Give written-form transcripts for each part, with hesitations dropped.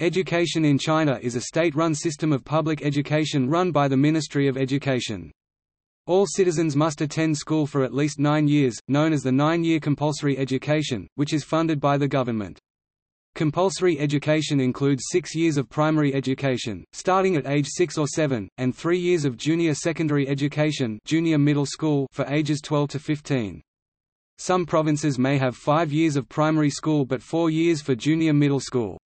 Education in China is a state-run system of public education run by the Ministry of Education. All citizens must attend school for at least 9 years, known as the 9-year compulsory education, which is funded by the government. Compulsory education includes 6 years of primary education, starting at age 6 or 7, and 3 years of junior secondary education, junior middle school, for ages 12 to 15. Some provinces may have 5 years of primary school but 4 years for junior middle school.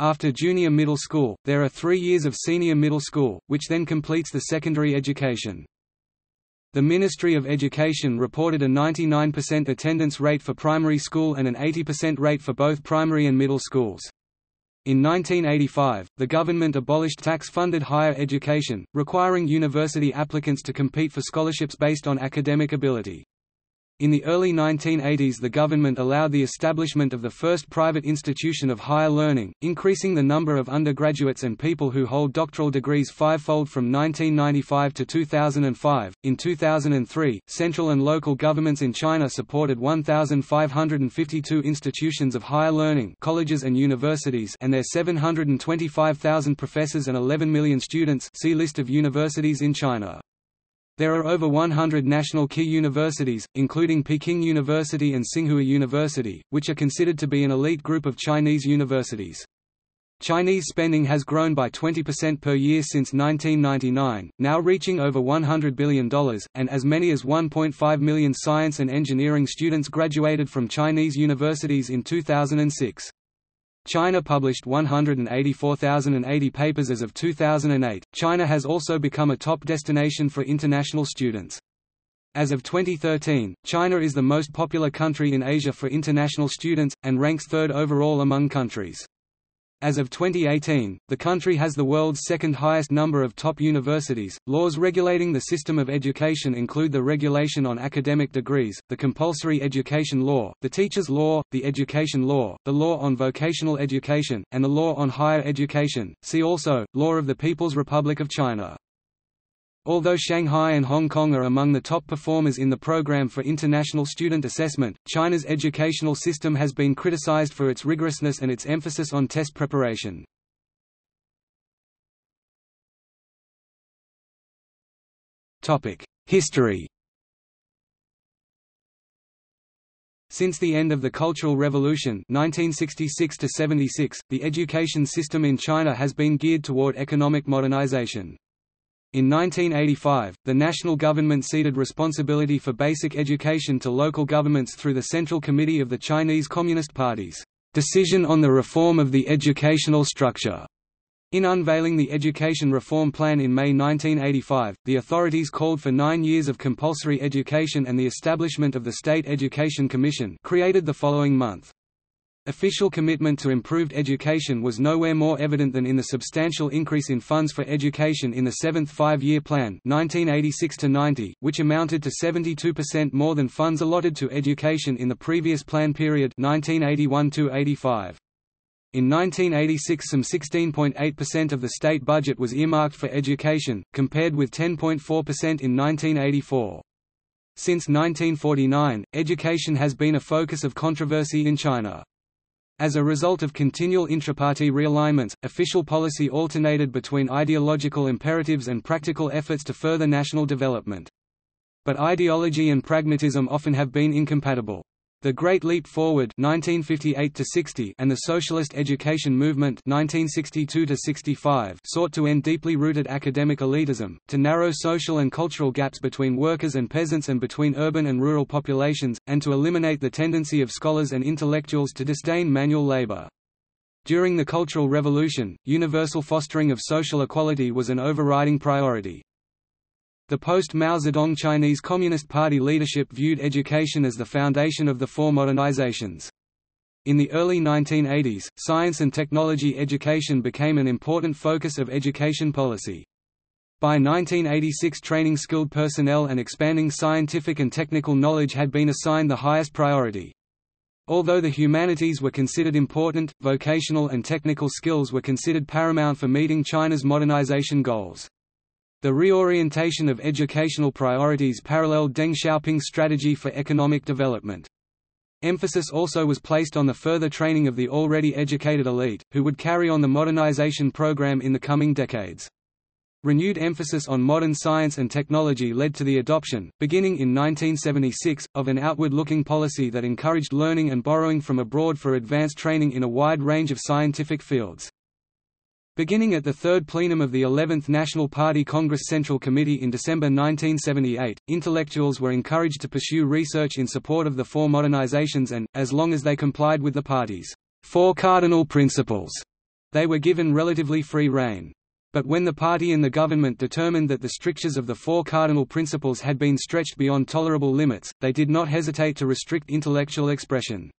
After junior middle school, there are 3 years of senior middle school, which then completes the secondary education. The Ministry of Education reported a 99% attendance rate for primary school and an 80% rate for both primary and middle schools. In 1985, the government abolished tax-funded higher education, requiring university applicants to compete for scholarships based on academic ability. In the early 1980s, the government allowed the establishment of the first private institution of higher learning, increasing the number of undergraduates and people who hold doctoral degrees fivefold from 1995 to 2005. In 2003, central and local governments in China supported 1,552 institutions of higher learning, colleges and universities, and their 725,000 professors and 11 million students. See list of universities in China. There are over 100 national key universities, including Peking University and Tsinghua University, which are considered to be an elite group of Chinese universities. Chinese spending has grown by 20% per year since 1999, now reaching over $100 billion, and as many as 1.5 million science and engineering students graduated from Chinese universities in 2006. China published 184,080 papers as of 2008. China has also become a top destination for international students. As of 2013, China is the most popular country in Asia for international students, and ranks third overall among countries. As of 2018, the country has the world's second highest number of top universities. Laws regulating the system of education include the regulation on academic degrees, the compulsory education law, the teacher's law, the education law, the law on vocational education, and the law on higher education. See also, Law of the People's Republic of China. Although Shanghai and Hong Kong are among the top performers in the program for international student assessment, China's educational system has been criticized for its rigorousness and its emphasis on test preparation. History. Since the end of the Cultural Revolution 1966 to 76, the education system in China has been geared toward economic modernization. In 1985, the national government ceded responsibility for basic education to local governments through the Central Committee of the Chinese Communist Party's Decision on the Reform of the Educational Structure. In unveiling the Education Reform Plan in May 1985, the authorities called for 9 years of compulsory education and the establishment of the State Education Commission, created the following month. Official commitment to improved education was nowhere more evident than in the substantial increase in funds for education in the 7th Five-Year Plan 1986 to 90, which amounted to 72% more than funds allotted to education in the previous plan period 1981 to 85. In 1986, some 16.8% of the state budget was earmarked for education, compared with 10.4% in 1984. Since 1949, education has been a focus of controversy in China. As a result of continual intraparty realignments, official policy alternated between ideological imperatives and practical efforts to further national development. But ideology and pragmatism often have been incompatible. The Great Leap Forward 1958 to 60 and the Socialist Education Movement 1962 to 65 sought to end deeply rooted academic elitism, to narrow social and cultural gaps between workers and peasants and between urban and rural populations, and to eliminate the tendency of scholars and intellectuals to disdain manual labor. During the Cultural Revolution, universal fostering of social equality was an overriding priority. The post-Mao Zedong Chinese Communist Party leadership viewed education as the foundation of the Four Modernizations. In the early 1980s, science and technology education became an important focus of education policy. By 1986, training skilled personnel and expanding scientific and technical knowledge had been assigned the highest priority. Although the humanities were considered important, vocational and technical skills were considered paramount for meeting China's modernization goals. The reorientation of educational priorities paralleled Deng Xiaoping's strategy for economic development. Emphasis also was placed on the further training of the already educated elite, who would carry on the modernization program in the coming decades. Renewed emphasis on modern science and technology led to the adoption, beginning in 1976, of an outward-looking policy that encouraged learning and borrowing from abroad for advanced training in a wide range of scientific fields. Beginning at the third plenum of the 11th National Party Congress Central Committee in December 1978, intellectuals were encouraged to pursue research in support of the Four Modernizations and, as long as they complied with the party's Four Cardinal Principles, they were given relatively free rein. But when the party and the government determined that the strictures of the Four Cardinal Principles had been stretched beyond tolerable limits, they did not hesitate to restrict intellectual expression.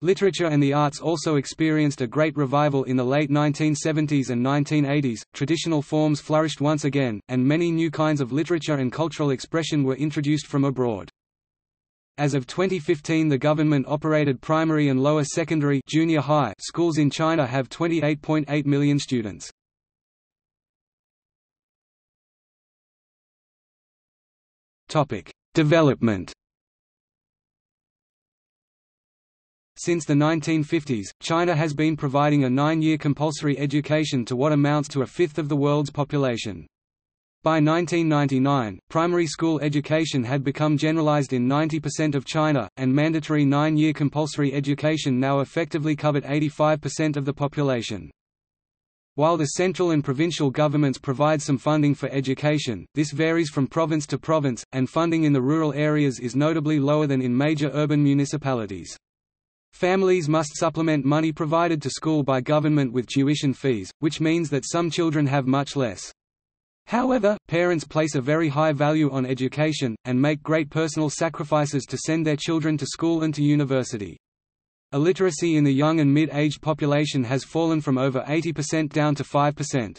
Literature and the arts also experienced a great revival in the late 1970s and 1980s, traditional forms flourished once again, and many new kinds of literature and cultural expression were introduced from abroad. As of 2015, the government operated primary and lower secondary junior high schools in China have 28.8 million students. Development. Since the 1950s, China has been providing a 9-year compulsory education to what amounts to a fifth of the world's population. By 1999, primary school education had become generalized in 90% of China, and mandatory 9-year compulsory education now effectively covered 85% of the population. While the central and provincial governments provide some funding for education, this varies from province to province, and funding in the rural areas is notably lower than in major urban municipalities. Families must supplement money provided to school by government with tuition fees, which means that some children have much less. However, parents place a very high value on education, and make great personal sacrifices to send their children to school and to university. Illiteracy in the young and mid-aged population has fallen from over 80% down to 5%.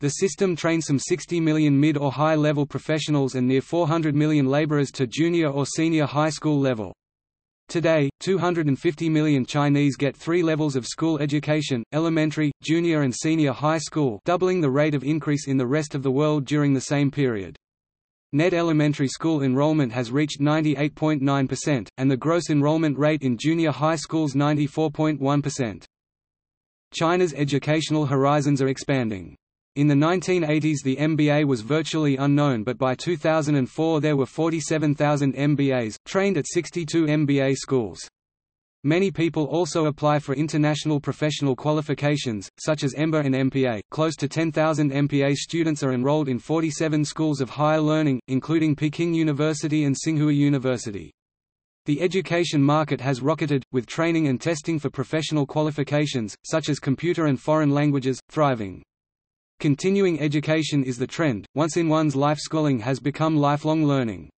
The system trained some 60 million mid- or high-level professionals and near 400 million laborers to junior or senior high school level. Today, 250 million Chinese get 3 levels of school education, elementary, junior and senior high school, doubling the rate of increase in the rest of the world during the same period. Net elementary school enrollment has reached 98.9%, and the gross enrollment rate in junior high schools 94.1%. China's educational horizons are expanding. In the 1980s the MBA was virtually unknown, but by 2004 there were 47,000 MBAs, trained at 62 MBA schools. Many people also apply for international professional qualifications, such as EMBA and MPA. Close to 10,000 MPA students are enrolled in 47 schools of higher learning, including Peking University and Tsinghua University. The education market has rocketed, with training and testing for professional qualifications, such as computer and foreign languages, thriving. Continuing education is the trend. Once in one's life, schooling has become lifelong learning.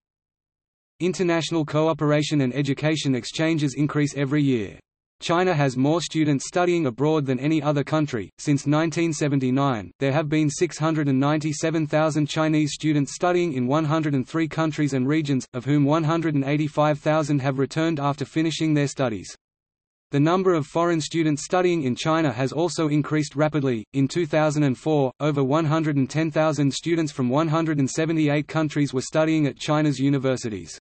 International cooperation and education exchanges increase every year. China has more students studying abroad than any other country. Since 1979, there have been 697,000 Chinese students studying in 103 countries and regions, of whom 185,000 have returned after finishing their studies. The number of foreign students studying in China has also increased rapidly. In 2004, over 110,000 students from 178 countries were studying at China's universities.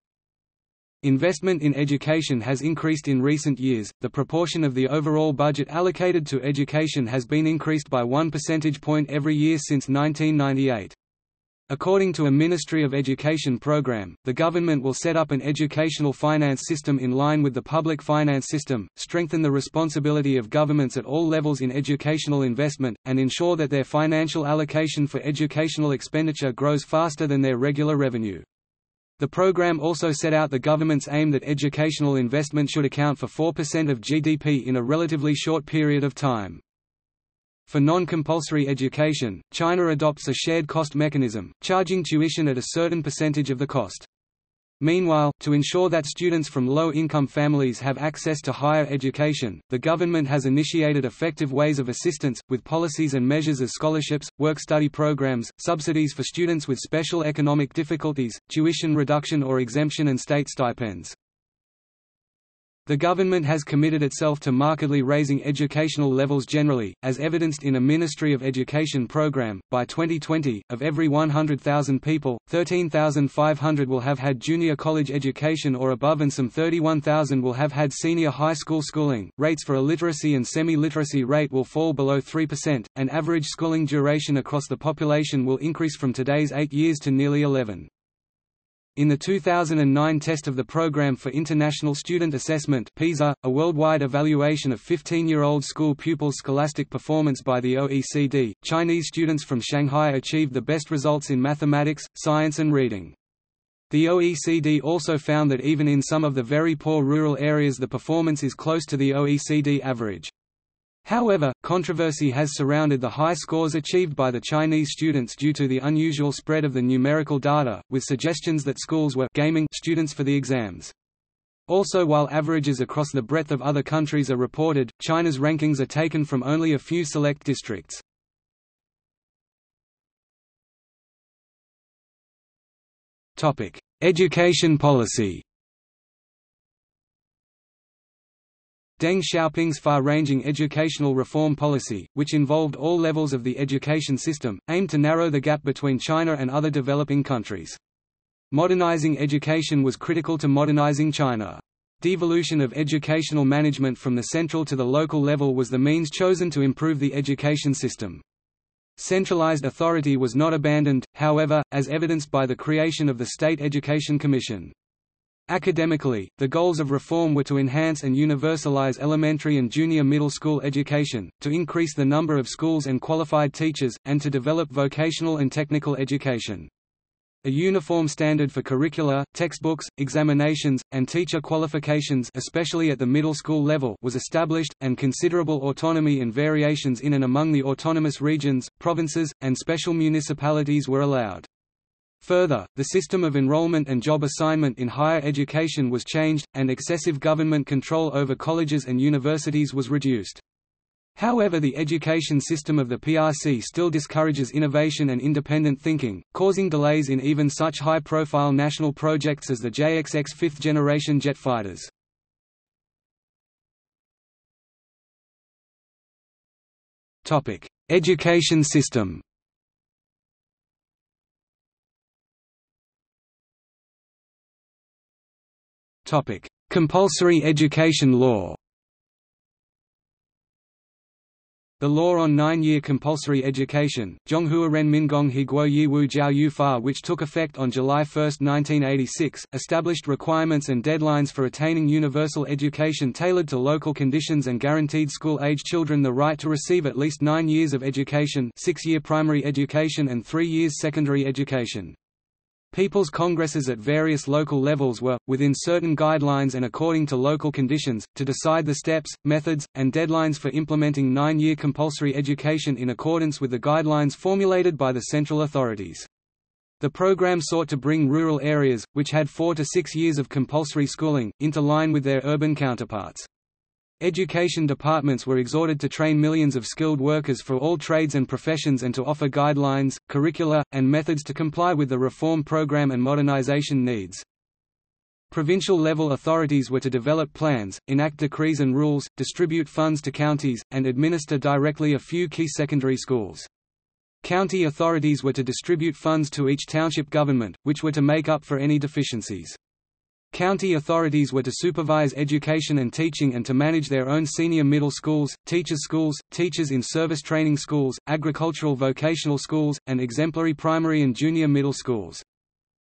Investment in education has increased in recent years. The proportion of the overall budget allocated to education has been increased by 1 percentage point every year since 1998. According to a Ministry of Education program, the government will set up an educational finance system in line with the public finance system, strengthen the responsibility of governments at all levels in educational investment, and ensure that their financial allocation for educational expenditure grows faster than their regular revenue. The program also set out the government's aim that educational investment should account for 4% of GDP in a relatively short period of time. For non-compulsory education, China adopts a shared cost mechanism, charging tuition at a certain percentage of the cost. Meanwhile, to ensure that students from low-income families have access to higher education, the government has initiated effective ways of assistance, with policies and measures as scholarships, work-study programs, subsidies for students with special economic difficulties, tuition reduction or exemption and state stipends. The government has committed itself to markedly raising educational levels generally, as evidenced in a Ministry of Education program. By 2020, of every 100,000 people, 13,500 will have had junior college education or above, and some 31,000 will have had senior high school schooling. Rates for illiteracy and semi-literacy rate will fall below 3%, and average schooling duration across the population will increase from today's 8 years to nearly 11. In the 2009 test of the Programme for International Student Assessment (PISA), a worldwide evaluation of 15-year-old school pupils' scholastic performance by the OECD, Chinese students from Shanghai achieved the best results in mathematics, science and reading. The OECD also found that even in some of the very poor rural areas the performance is close to the OECD average. However, controversy has surrounded the high scores achieved by the Chinese students due to the unusual spread of the numerical data, with suggestions that schools were gaming students for the exams. Also, while averages across the breadth of other countries are reported, China's rankings are taken from only a few select districts. Topic: Education policy. Deng Xiaoping's far-ranging educational reform policy, which involved all levels of the education system, aimed to narrow the gap between China and other developing countries. Modernizing education was critical to modernizing China. Devolution of educational management from the central to the local level was the means chosen to improve the education system. Centralized authority was not abandoned, however, as evidenced by the creation of the State Education Commission. Academically, the goals of reform were to enhance and universalize elementary and junior middle school education, to increase the number of schools and qualified teachers, and to develop vocational and technical education. A uniform standard for curricula, textbooks, examinations, and teacher qualifications, especially at the middle school level, was established, and considerable autonomy and variations in and among the autonomous regions, provinces, and special municipalities were allowed. Further, the system of enrollment and job assignment in higher education was changed, and excessive government control over colleges and universities was reduced. However, the education system of the PRC still discourages innovation and independent thinking, causing delays in even such high-profile national projects as the JXX fifth-generation jet fighters. Education system. Topic: Compulsory education law. The law on 9-year compulsory education, Zhonghua Renmingong Higuo Yiwu Jiao Yufa, which took effect on July 1, 1986, established requirements and deadlines for attaining universal education tailored to local conditions and guaranteed school-age children the right to receive at least 9 years of education, 6-year primary education and 3 years secondary education. People's congresses at various local levels were, within certain guidelines and according to local conditions, to decide the steps, methods, and deadlines for implementing 9-year compulsory education in accordance with the guidelines formulated by the central authorities. The program sought to bring rural areas, which had 4 to 6 years of compulsory schooling, into line with their urban counterparts. Education departments were exhorted to train millions of skilled workers for all trades and professions and to offer guidelines, curricula, and methods to comply with the reform program and modernization needs. Provincial-level authorities were to develop plans, enact decrees and rules, distribute funds to counties, and administer directly a few key secondary schools. County authorities were to distribute funds to each township government, which were to make up for any deficiencies. County authorities were to supervise education and teaching and to manage their own senior middle schools, teachers in service training schools, agricultural vocational schools, and exemplary primary and junior middle schools.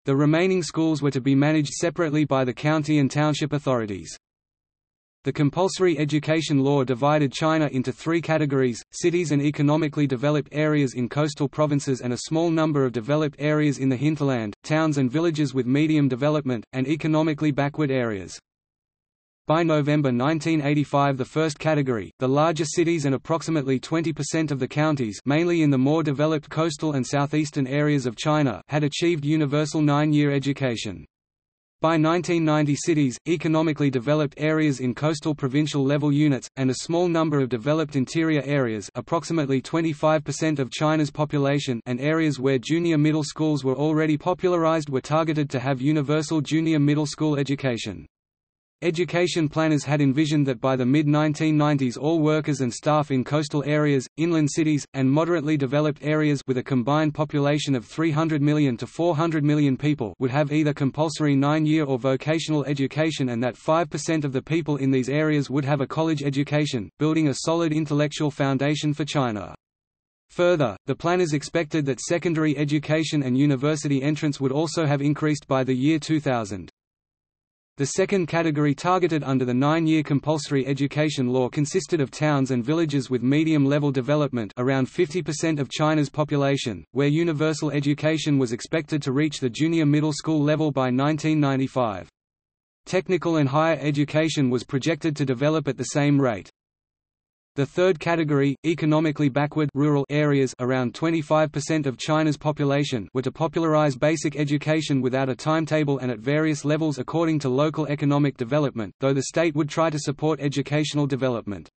The remaining schools were to be managed separately by the county and township authorities. The compulsory education law divided China into 3 categories: cities and economically developed areas in coastal provinces and a small number of developed areas in the hinterland, towns and villages with medium development, and economically backward areas. By November 1985, the first category, the larger cities and approximately 20% of the counties, mainly in the more developed coastal and southeastern areas of China, had achieved universal 9-year education. By 1990, cities, economically developed areas in coastal provincial level units, and a small number of developed interior areas, approximately 25% of China's population, and areas where junior middle schools were already popularized, were targeted to have universal junior middle school education. Education planners had envisioned that by the mid-1990s all workers and staff in coastal areas, inland cities, and moderately developed areas with a combined population of 300 million to 400 million people would have either compulsory 9-year or vocational education, and that 5% of the people in these areas would have a college education, building a solid intellectual foundation for China. Further, the planners expected that secondary education and university entrance would also have increased by the year 2000. The second category targeted under the 9-year compulsory education law consisted of towns and villages with medium-level development, around 50% of China's population, where universal education was expected to reach the junior middle school level by 1995. Technical and higher education was projected to develop at the same rate. The third category, economically backward rural areas, around 25% of China's population, were to popularize basic education without a timetable and at various levels according to local economic development, though the state would try to support educational development.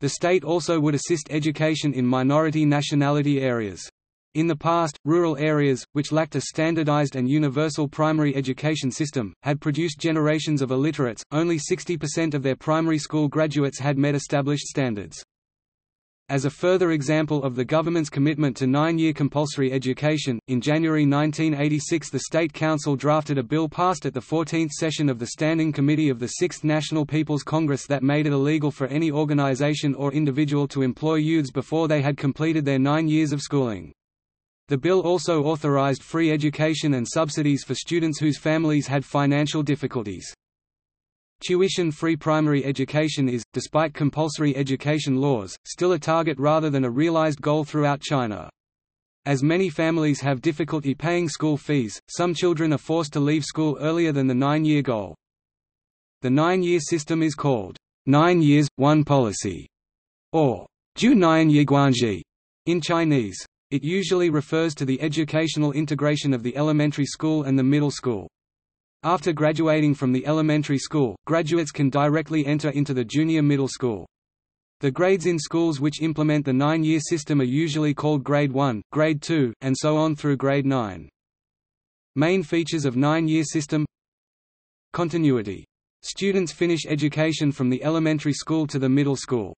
The state also would assist education in minority nationality areas. In the past, rural areas, which lacked a standardized and universal primary education system, had produced generations of illiterates. Only 60% of their primary school graduates had met established standards. As a further example of the government's commitment to 9-year compulsory education, in January 1986 the State Council drafted a bill passed at the 14th session of the Standing Committee of the 6th National People's Congress that made it illegal for any organization or individual to employ youths before they had completed their 9 years of schooling. The bill also authorized free education and subsidies for students whose families had financial difficulties. Tuition-free primary education is, despite compulsory education laws, still a target rather than a realized goal throughout China. As many families have difficulty paying school fees, some children are forced to leave school earlier than the 9-year goal. The 9-year system is called 9 years, one policy, or Ju Nian Yiguanji in Chinese. It usually refers to the educational integration of the elementary school and the middle school. After graduating from the elementary school, graduates can directly enter into the junior middle school. The grades in schools which implement the 9-year system are usually called grade 1, grade 2, and so on through grade 9. Main features of 9-year system: continuity. Students finish education from the elementary school to the middle school.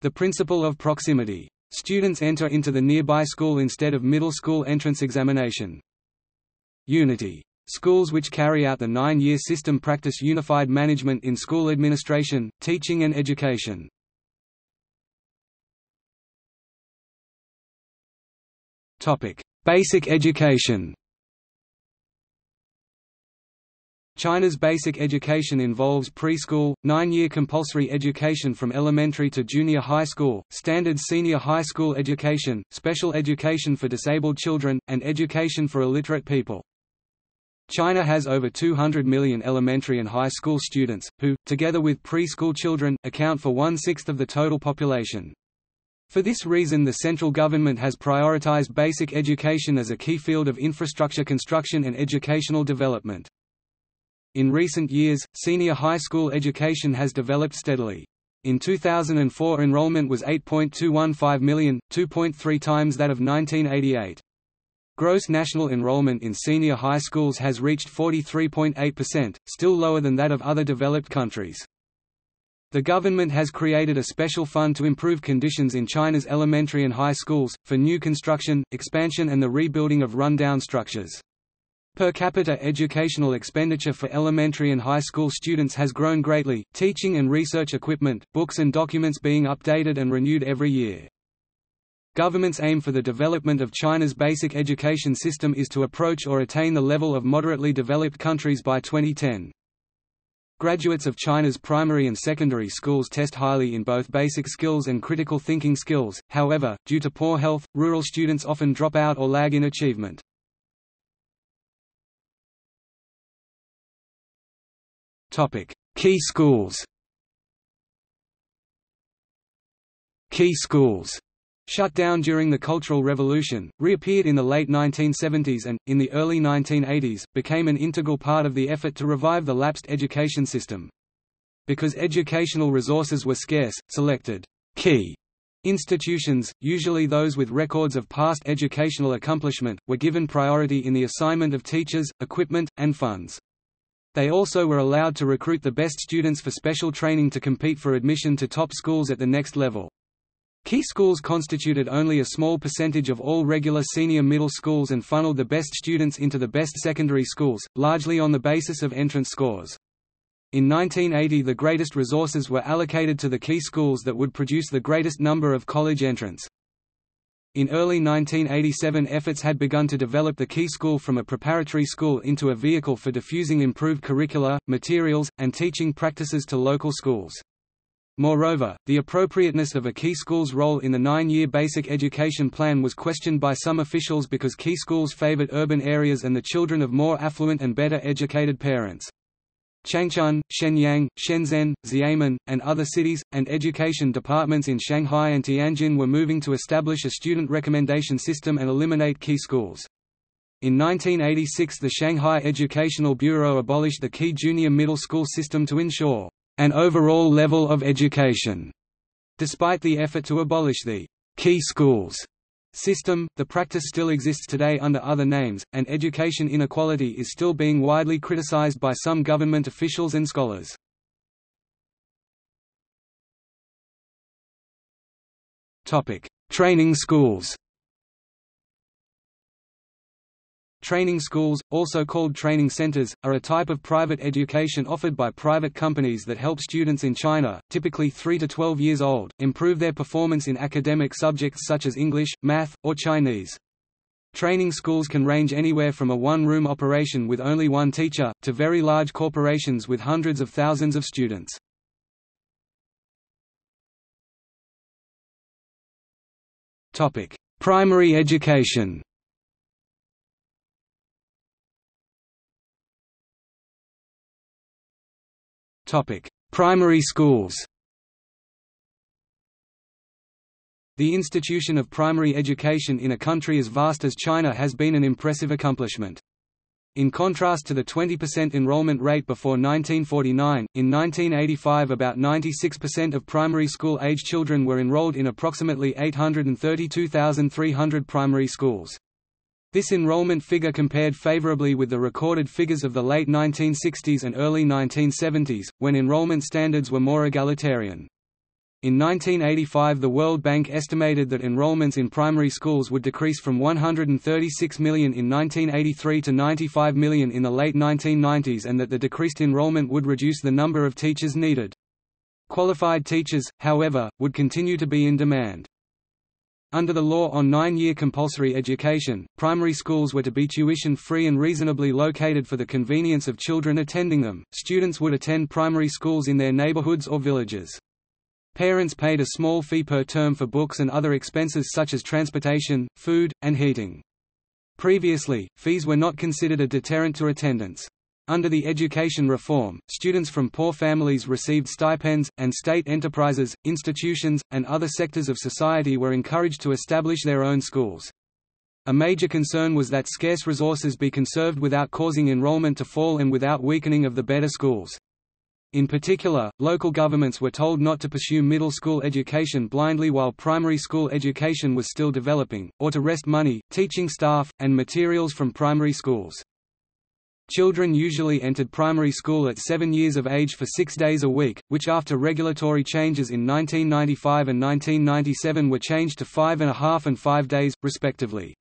The principle of proximity. Students enter into the nearby school instead of middle school entrance examination. Unity. Schools which carry out the 9-year system practice unified management in school administration, teaching and education. Basic education. China's basic education involves preschool, 9-year compulsory education from elementary to junior high school, standard senior high school education, special education for disabled children, and education for illiterate people. China has over 200 million elementary and high school students, who, together with preschool children, account for 1/6 of the total population. For this reason, the central government has prioritized basic education as a key field of infrastructure construction and educational development. In recent years, senior high school education has developed steadily. In 2004 enrollment was 8.215 million, 2.3 times that of 1988. Gross national enrollment in senior high schools has reached 43.8%, still lower than that of other developed countries. The government has created a special fund to improve conditions in China's elementary and high schools, for new construction, expansion and the rebuilding of run-down structures. Per capita educational expenditure for elementary and high school students has grown greatly, teaching and research equipment, books and documents being updated and renewed every year. Government's aim for the development of China's basic education system is to approach or attain the level of moderately developed countries by 2010. Graduates of China's primary and secondary schools test highly in both basic skills and critical thinking skills, however, due to poor health, rural students often drop out or lag in achievement. Key schools. Key schools, shut down during the Cultural Revolution, reappeared in the late 1970s and, in the early 1980s, became an integral part of the effort to revive the lapsed education system. Because educational resources were scarce, selected key institutions, usually those with records of past educational accomplishment, were given priority in the assignment of teachers, equipment, and funds. They also were allowed to recruit the best students for special training to compete for admission to top schools at the next level. Key schools constituted only a small percentage of all regular senior middle schools and funneled the best students into the best secondary schools, largely on the basis of entrance scores. In 1980, the greatest resources were allocated to the key schools that would produce the greatest number of college entrants. In early 1987, efforts had begun to develop the key school from a preparatory school into a vehicle for diffusing improved curricula, materials, and teaching practices to local schools. Moreover, the appropriateness of a key school's role in the 9-year basic education plan was questioned by some officials because key schools favored urban areas and the children of more affluent and better educated parents. Changchun, Shenyang, Shenzhen, Xiamen, and other cities, and education departments in Shanghai and Tianjin were moving to establish a student recommendation system and eliminate key schools. In 1986, the Shanghai Educational Bureau abolished the key junior middle school system to ensure an overall level of education. Despite the effort to abolish the key schools system, the practice still exists today under other names, and education inequality is still being widely criticized by some government officials and scholars. Topic: Training schools. Training schools, also called training centers, are a type of private education offered by private companies that help students in China, typically 3 to 12 years old, improve their performance in academic subjects such as English, math, or Chinese. Training schools can range anywhere from a one-room operation with only one teacher, to very large corporations with hundreds of thousands of students. Topic: Primary education. Primary schools. The institution of primary education in a country as vast as China has been an impressive accomplishment. In contrast to the 20% enrollment rate before 1949, in 1985 about 96% of primary school-age children were enrolled in approximately 832,300 primary schools. This enrollment figure compared favorably with the recorded figures of the late 1960s and early 1970s, when enrollment standards were more egalitarian. In 1985, the World Bank estimated that enrollments in primary schools would decrease from 136 million in 1983 to 95 million in the late 1990s, and that the decreased enrollment would reduce the number of teachers needed. Qualified teachers, however, would continue to be in demand. Under the law on 9-year compulsory education, primary schools were to be tuition-free and reasonably located for the convenience of children attending them. Students would attend primary schools in their neighborhoods or villages. Parents paid a small fee per term for books and other expenses such as transportation, food, and heating. Previously, fees were not considered a deterrent to attendance. Under the education reform, students from poor families received stipends, and state enterprises, institutions, and other sectors of society were encouraged to establish their own schools. A major concern was that scarce resources be conserved without causing enrollment to fall and without weakening of the better schools. In particular, local governments were told not to pursue middle school education blindly while primary school education was still developing, or to wrest money, teaching staff, and materials from primary schools. Children usually entered primary school at 7 years of age for 6 days a week, which after regulatory changes in 1995 and 1997 were changed to 5.5 and 5 days, respectively.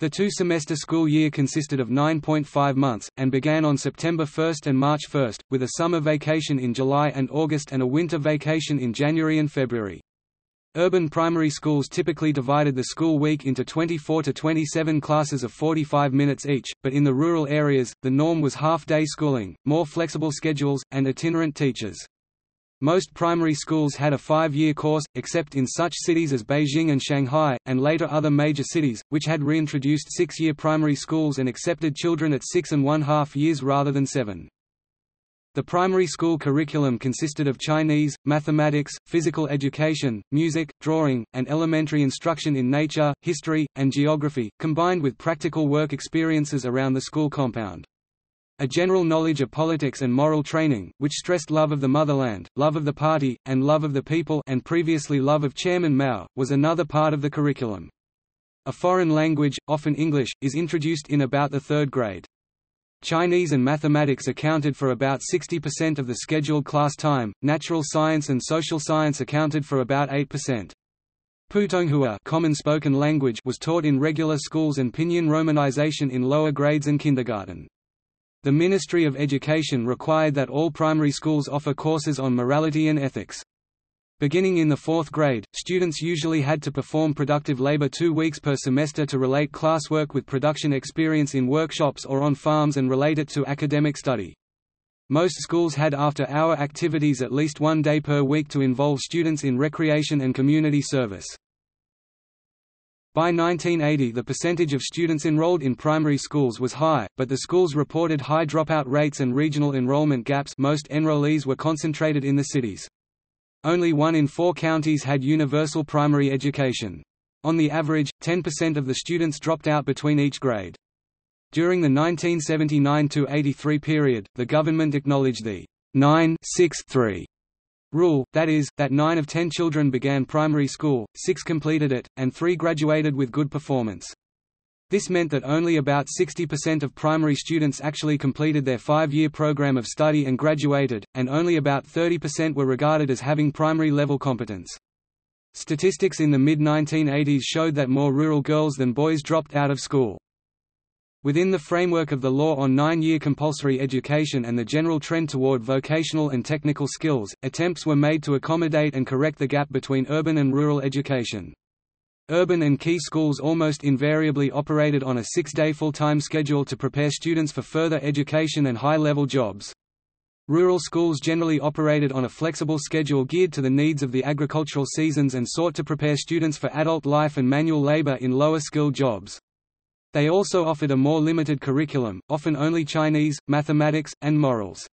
The two-semester school year consisted of 9.5 months, and began on September 1 and March 1, with a summer vacation in July and August and a winter vacation in January and February. Urban primary schools typically divided the school week into 24 to 27 classes of 45 minutes each, but in the rural areas, the norm was half-day schooling, more flexible schedules, and itinerant teachers. Most primary schools had a 5-year course, except in such cities as Beijing and Shanghai, and later other major cities, which had reintroduced 6-year primary schools and accepted children at 6.5 years rather than 7. The primary school curriculum consisted of Chinese, mathematics, physical education, music, drawing, and elementary instruction in nature, history, and geography, combined with practical work experiences around the school compound. A general knowledge of politics and moral training, which stressed love of the motherland, love of the party, and love of the people, and previously love of Chairman Mao, was another part of the curriculum. A foreign language, often English, is introduced in about the 3rd grade. Chinese and mathematics accounted for about 60% of the scheduled class time, natural science and social science accounted for about 8%. Putonghua, common spoken language, was taught in regular schools and Pinyin romanization in lower grades and kindergarten. The Ministry of Education required that all primary schools offer courses on morality and ethics. Beginning in the fourth grade, students usually had to perform productive labor 2 weeks per semester to relate classwork with production experience in workshops or on farms and relate it to academic study. Most schools had after-hour activities at least 1 day per week to involve students in recreation and community service. By 1980, the percentage of students enrolled in primary schools was high, but the schools reported high dropout rates and regional enrollment gaps. Most enrollees were concentrated in the cities. Only 1 in 4 counties had universal primary education. On the average, 10% of the students dropped out between each grade. During the 1979–83 period, the government acknowledged the 9-6-3 rule, that is, that 9 of 10 children began primary school, 6 completed it, and 3 graduated with good performance. This meant that only about 60% of primary students actually completed their 5-year program of study and graduated, and only about 30% were regarded as having primary-level competence. Statistics in the mid-1980s showed that more rural girls than boys dropped out of school. Within the framework of the law on 9-year compulsory education and the general trend toward vocational and technical skills, attempts were made to accommodate and correct the gap between urban and rural education. Urban and key schools almost invariably operated on a 6-day full-time schedule to prepare students for further education and high-level jobs. Rural schools generally operated on a flexible schedule geared to the needs of the agricultural seasons and sought to prepare students for adult life and manual labor in lower-skilled jobs. They also offered a more limited curriculum, often only Chinese, mathematics, and morals.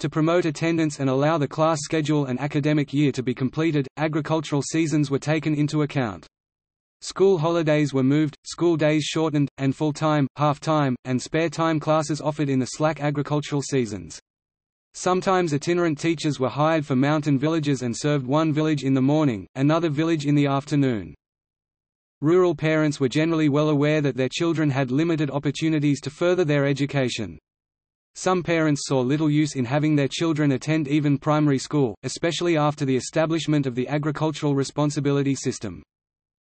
To promote attendance and allow the class schedule and academic year to be completed, agricultural seasons were taken into account. School holidays were moved, school days shortened, and full-time, half-time, and spare-time classes offered in the slack agricultural seasons. Sometimes itinerant teachers were hired for mountain villages and served one village in the morning, another village in the afternoon. Rural parents were generally well aware that their children had limited opportunities to further their education. Some parents saw little use in having their children attend even primary school, especially after the establishment of the agricultural responsibility system.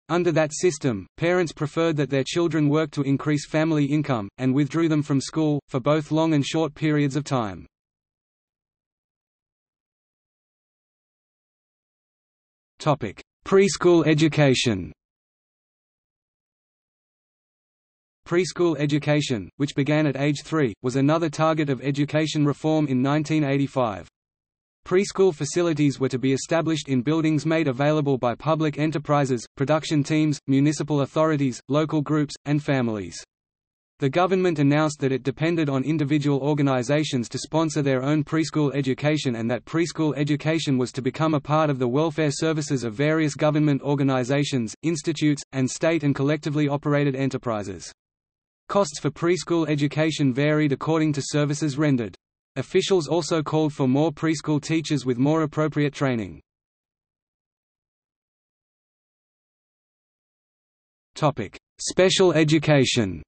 Under that system, parents preferred that their children work to increase family income, and withdrew them from school, for both long and short periods of time. Preschool education. Preschool education, which began at age 3, was another target of education reform in 1985. Preschool facilities were to be established in buildings made available by public enterprises, production teams, municipal authorities, local groups, and families. The government announced that it depended on individual organizations to sponsor their own preschool education and that preschool education was to become a part of the welfare services of various government organizations, institutes, and state and collectively operated enterprises. Costs for preschool education varied according to services rendered. Officials also called for more preschool teachers with more appropriate training. Topic: Special education.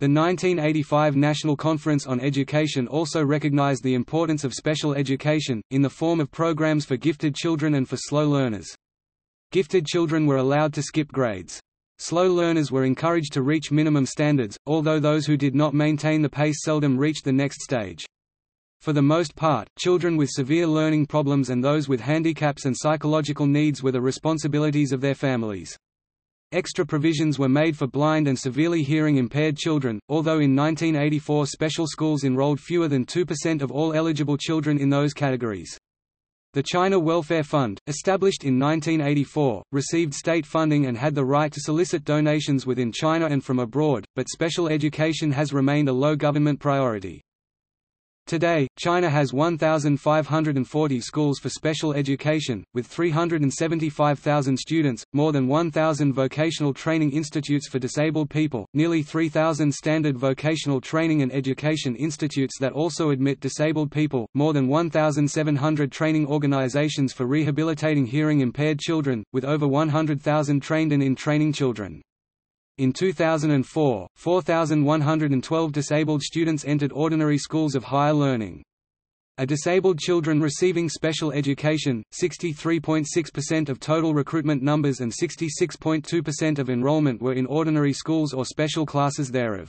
The 1985 National Conference on Education also recognized the importance of special education, in the form of programs for gifted children and for slow learners. Gifted children were allowed to skip grades. Slow learners were encouraged to reach minimum standards, although those who did not maintain the pace seldom reached the next stage. For the most part, children with severe learning problems and those with handicaps and psychological needs were the responsibilities of their families. Extra provisions were made for blind and severely hearing impaired children, although in 1984 special schools enrolled fewer than 2% of all eligible children in those categories. The China Welfare Fund, established in 1984, received state funding and had the right to solicit donations within China and from abroad, but special education has remained a low government priority. Today, China has 1,540 schools for special education, with 375,000 students, more than 1,000 vocational training institutes for disabled people, nearly 3,000 standard vocational training and education institutes that also admit disabled people, more than 1,700 training organizations for rehabilitating hearing impaired children, with over 100,000 trained and in training children. In 2004, 4,112 disabled students entered ordinary schools of higher learning. Of disabled children receiving special education, 63.6% of total recruitment numbers and 66.2% of enrollment were in ordinary schools or special classes thereof.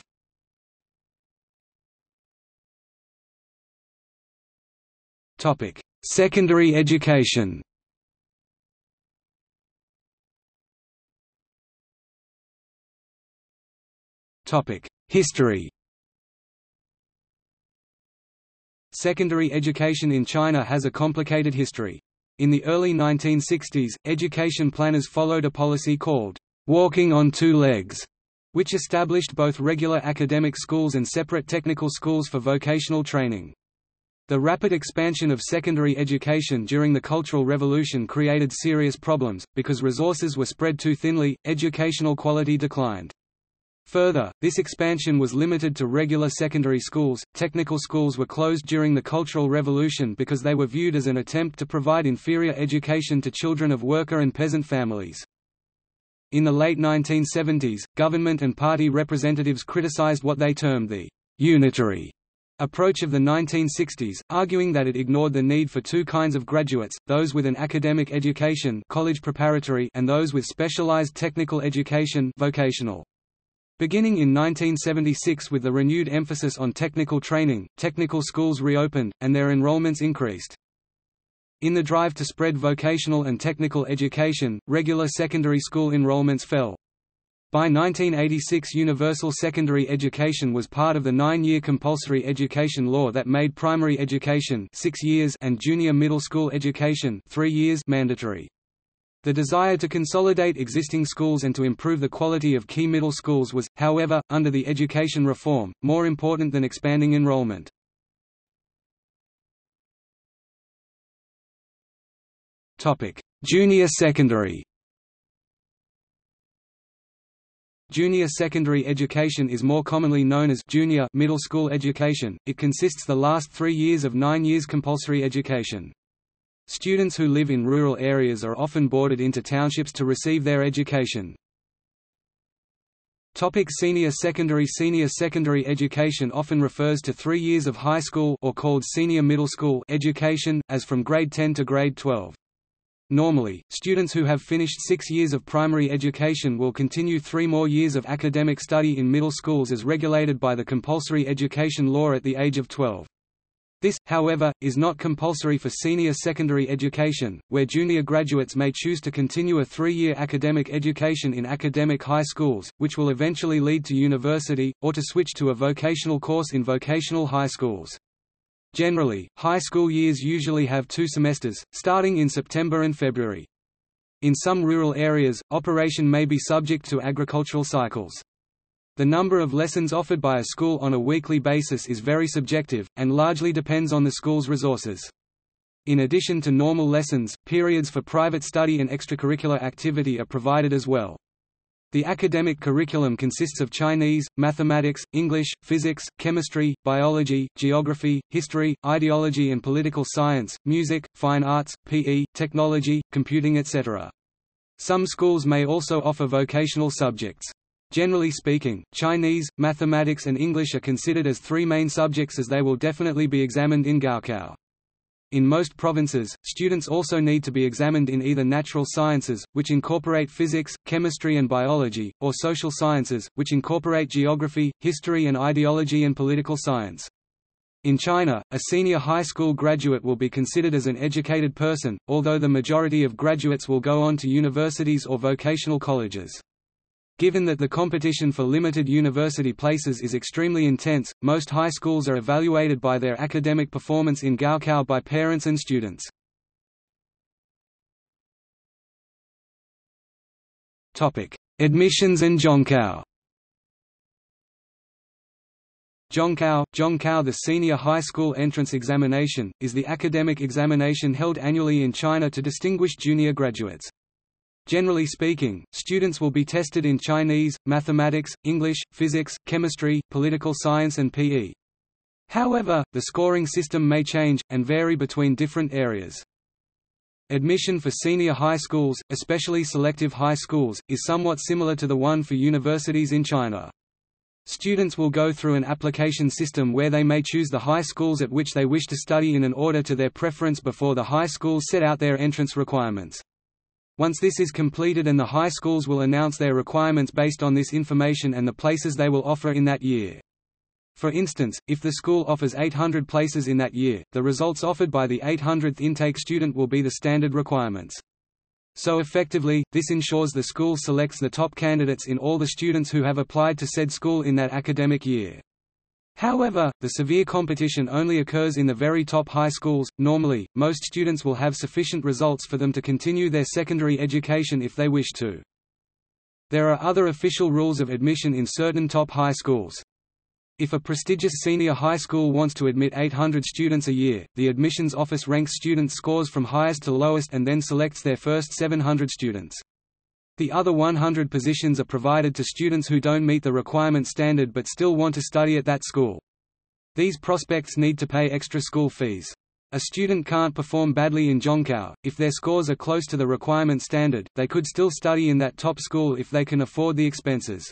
Secondary education. History. Secondary education in China has a complicated history. In the early 1960s, education planners followed a policy called, "walking on two legs", which established both regular academic schools and separate technical schools for vocational training. The rapid expansion of secondary education during the Cultural Revolution created serious problems, because resources were spread too thinly, educational quality declined. Further, this expansion was limited to regular secondary schools. Technical schools were closed during the Cultural Revolution because they were viewed as an attempt to provide inferior education to children of worker and peasant families. In the late 1970s, government and party representatives criticized what they termed the unitary approach of the 1960s, arguing that it ignored the need for two kinds of graduates, those with an academic education, college preparatory, and those with specialized technical education, vocational. Beginning in 1976 with the renewed emphasis on technical training, technical schools reopened, and their enrollments increased. In the drive to spread vocational and technical education, regular secondary school enrollments fell. By 1986, universal secondary education was part of the 9-year compulsory education law that made primary education 6 years and junior middle school education 3 years mandatory. The desire to consolidate existing schools and to improve the quality of key middle schools was, however, under the education reform, more important than expanding enrollment. Junior secondary. Junior secondary education is more commonly known as junior middle school education. It consists the last 3 years of 9 years compulsory education. Students who live in rural areas are often boarded into townships to receive their education. Senior secondary. Senior secondary education often refers to 3 years of high school, or called senior middle school, education, as from grade 10 to grade 12. Normally, students who have finished 6 years of primary education will continue 3 more years of academic study in middle schools as regulated by the compulsory education law at the age of 12. This, however, is not compulsory for senior secondary education, where junior graduates may choose to continue a 3-year academic education in academic high schools, which will eventually lead to university, or to switch to a vocational course in vocational high schools. Generally, high school years usually have 2 semesters, starting in September and February. In some rural areas, operation may be subject to agricultural cycles. The number of lessons offered by a school on a weekly basis is very subjective, and largely depends on the school's resources. In addition to normal lessons, periods for private study and extracurricular activity are provided as well. The academic curriculum consists of Chinese, mathematics, English, physics, chemistry, biology, geography, history, ideology and political science, music, fine arts, PE, technology, computing etc. Some schools may also offer vocational subjects. Generally speaking, Chinese, mathematics and English are considered as 3 main subjects, as they will definitely be examined in Gaokao. In most provinces, students also need to be examined in either natural sciences, which incorporate physics, chemistry and biology, or social sciences, which incorporate geography, history and ideology and political science. In China, a senior high school graduate will be considered as an educated person, although the majority of graduates will go on to universities or vocational colleges. Given that the competition for limited university places is extremely intense, most high schools are evaluated by their academic performance in Gaokao by parents and students. Admissions and Zhongkao. Zhongkao, the senior high school entrance examination, is the academic examination held annually in China to distinguish junior graduates. Generally speaking, students will be tested in Chinese, mathematics, English, physics, chemistry, political science and PE. However, the scoring system may change, and vary between different areas. Admission for senior high schools, especially selective high schools, is somewhat similar to the one for universities in China. Students will go through an application system where they may choose the high schools at which they wish to study in an order to their preference before the high schools set out their entrance requirements. Once this is completed, and the high schools will announce their requirements based on this information and the places they will offer in that year. For instance, if the school offers 800 places in that year, the results offered by the 800th intake student will be the standard requirements. So effectively, this ensures the school selects the top candidates in all the students who have applied to said school in that academic year. However, the severe competition only occurs in the very top high schools. Normally, most students will have sufficient results for them to continue their secondary education if they wish to. There are other official rules of admission in certain top high schools. If a prestigious senior high school wants to admit 800 students a year, the admissions office ranks student scores from highest to lowest and then selects their first 700 students. The other 100 positions are provided to students who don't meet the requirement standard but still want to study at that school. These prospects need to pay extra school fees. A student can't perform badly in Zhongkao. If their scores are close to the requirement standard, they could still study in that top school if they can afford the expenses.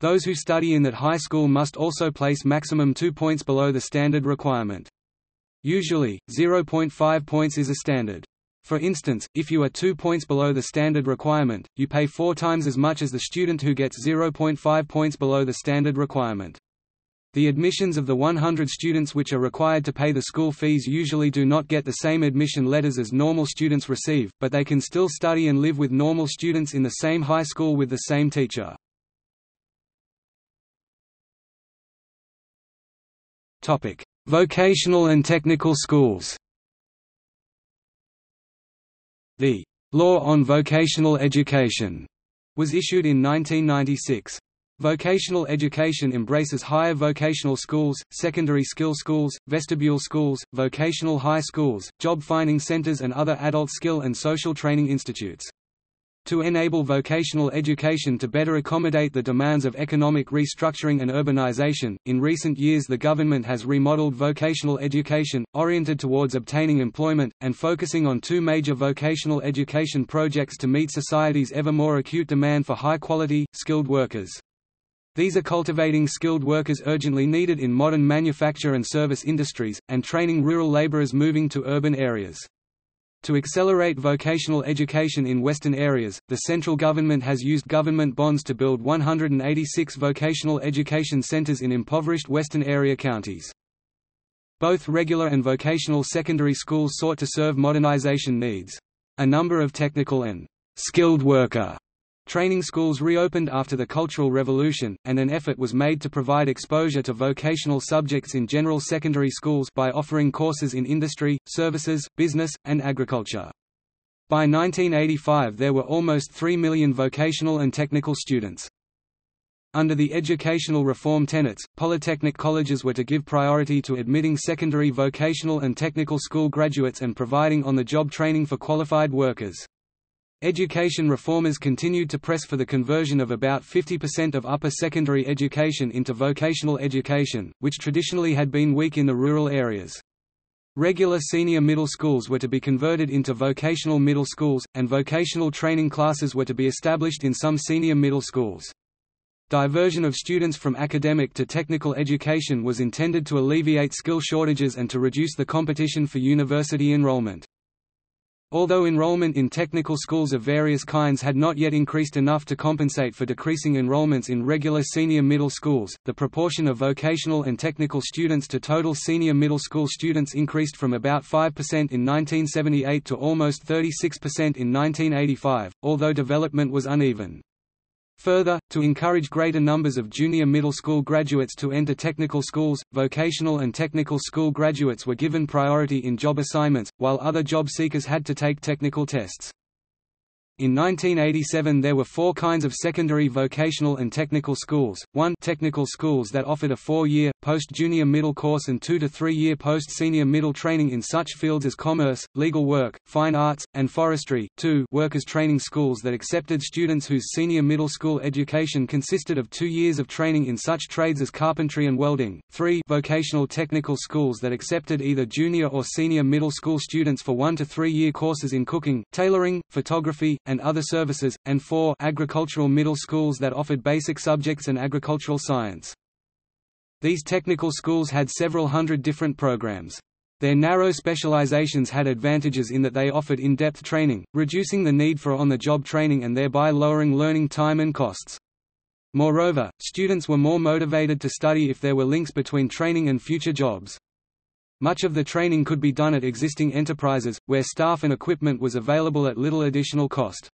Those who study in that high school must also place maximum 2 points below the standard requirement. Usually, 0.5 points is a standard. For instance, if you are 2 points below the standard requirement, you pay 4 times as much as the student who gets 0.5 points below the standard requirement. The admissions of the 100 students which are required to pay the school fees usually do not get the same admission letters as normal students receive, but they can still study and live with normal students in the same high school with the same teacher. Vocational and technical schools. The Law on Vocational Education was issued in 1996. Vocational education embraces higher vocational schools, secondary skill schools, vestibule schools, vocational high schools, job-finding centers and other adult skill and social training institutes. To enable vocational education to better accommodate the demands of economic restructuring and urbanization, in recent years the government has remodeled vocational education, oriented towards obtaining employment, and focusing on 2 major vocational education projects to meet society's ever more acute demand for high-quality, skilled workers. These are cultivating skilled workers urgently needed in modern manufacture and service industries, and training rural laborers moving to urban areas. To accelerate vocational education in Western areas, the central government has used government bonds to build 186 vocational education centers in impoverished Western area counties. Both regular and vocational secondary schools sought to serve modernization needs. A number of technical and skilled worker training schools reopened after the Cultural Revolution, and an effort was made to provide exposure to vocational subjects in general secondary schools by offering courses in industry, services, business, and agriculture. By 1985 there were almost 3 million vocational and technical students. Under the educational reform tenets, polytechnic colleges were to give priority to admitting secondary vocational and technical school graduates and providing on-the-job training for qualified workers. Education reformers continued to press for the conversion of about 50% of upper secondary education into vocational education, which traditionally had been weak in the rural areas. Regular senior middle schools were to be converted into vocational middle schools, and vocational training classes were to be established in some senior middle schools. Diversion of students from academic to technical education was intended to alleviate skill shortages and to reduce the competition for university enrollment. Although enrollment in technical schools of various kinds had not yet increased enough to compensate for decreasing enrollments in regular senior middle schools, the proportion of vocational and technical students to total senior middle school students increased from about 5% in 1978 to almost 36% in 1985, although development was uneven. Further, to encourage greater numbers of junior middle school graduates to enter technical schools, vocational and technical school graduates were given priority in job assignments, while other job seekers had to take technical tests. In 1987 there were four kinds of secondary vocational and technical schools, 1 technical schools that offered a 4-year, post-junior middle course and 2- to 3-year post-senior middle training in such fields as commerce, legal work, fine arts, and forestry, 2 workers training schools that accepted students whose senior middle school education consisted of 2 years of training in such trades as carpentry and welding, 3 vocational technical schools that accepted either junior or senior middle school students for 1- to 3-year courses in cooking, tailoring, photography, and other services, and 4 agricultural middle schools that offered basic subjects and agricultural science. These technical schools had several hundred different programs. Their narrow specializations had advantages in that they offered in-depth training, reducing the need for on-the-job training and thereby lowering learning time and costs. Moreover, students were more motivated to study if there were links between training and future jobs. Much of the training could be done at existing enterprises, where staff and equipment was available at little additional cost.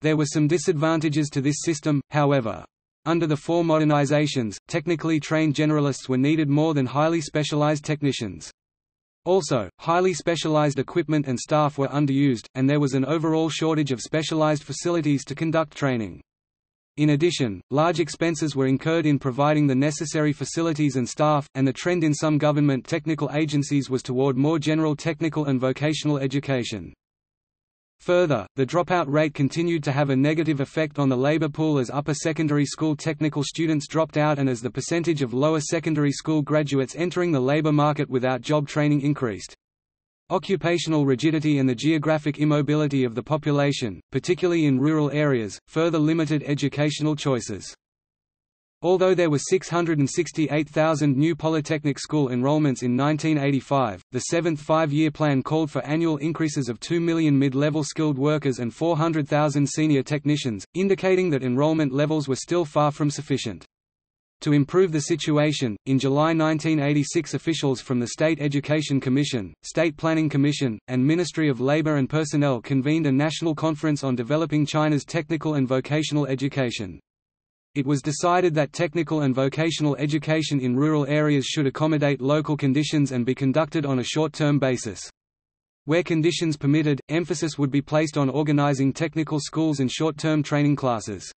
There were some disadvantages to this system, however. Under the Four Modernizations, technically trained generalists were needed more than highly specialized technicians. Also, highly specialized equipment and staff were underused, and there was an overall shortage of specialized facilities to conduct training. In addition, large expenses were incurred in providing the necessary facilities and staff, and the trend in some government technical agencies was toward more general technical and vocational education. Further, the dropout rate continued to have a negative effect on the labor pool as upper secondary school technical students dropped out and as the percentage of lower secondary school graduates entering the labor market without job training increased. Occupational rigidity and the geographic immobility of the population, particularly in rural areas, further limited educational choices. Although there were 668,000 new polytechnic school enrollments in 1985, the 7th five-year plan called for annual increases of 2 million mid-level skilled workers and 400,000 senior technicians, indicating that enrollment levels were still far from sufficient. To improve the situation, in July 1986 officials from the State Education Commission, State Planning Commission, and Ministry of Labor and Personnel convened a national conference on developing China's technical and vocational education. It was decided that technical and vocational education in rural areas should accommodate local conditions and be conducted on a short-term basis. Where conditions permitted, emphasis would be placed on organizing technical schools and short-term training classes.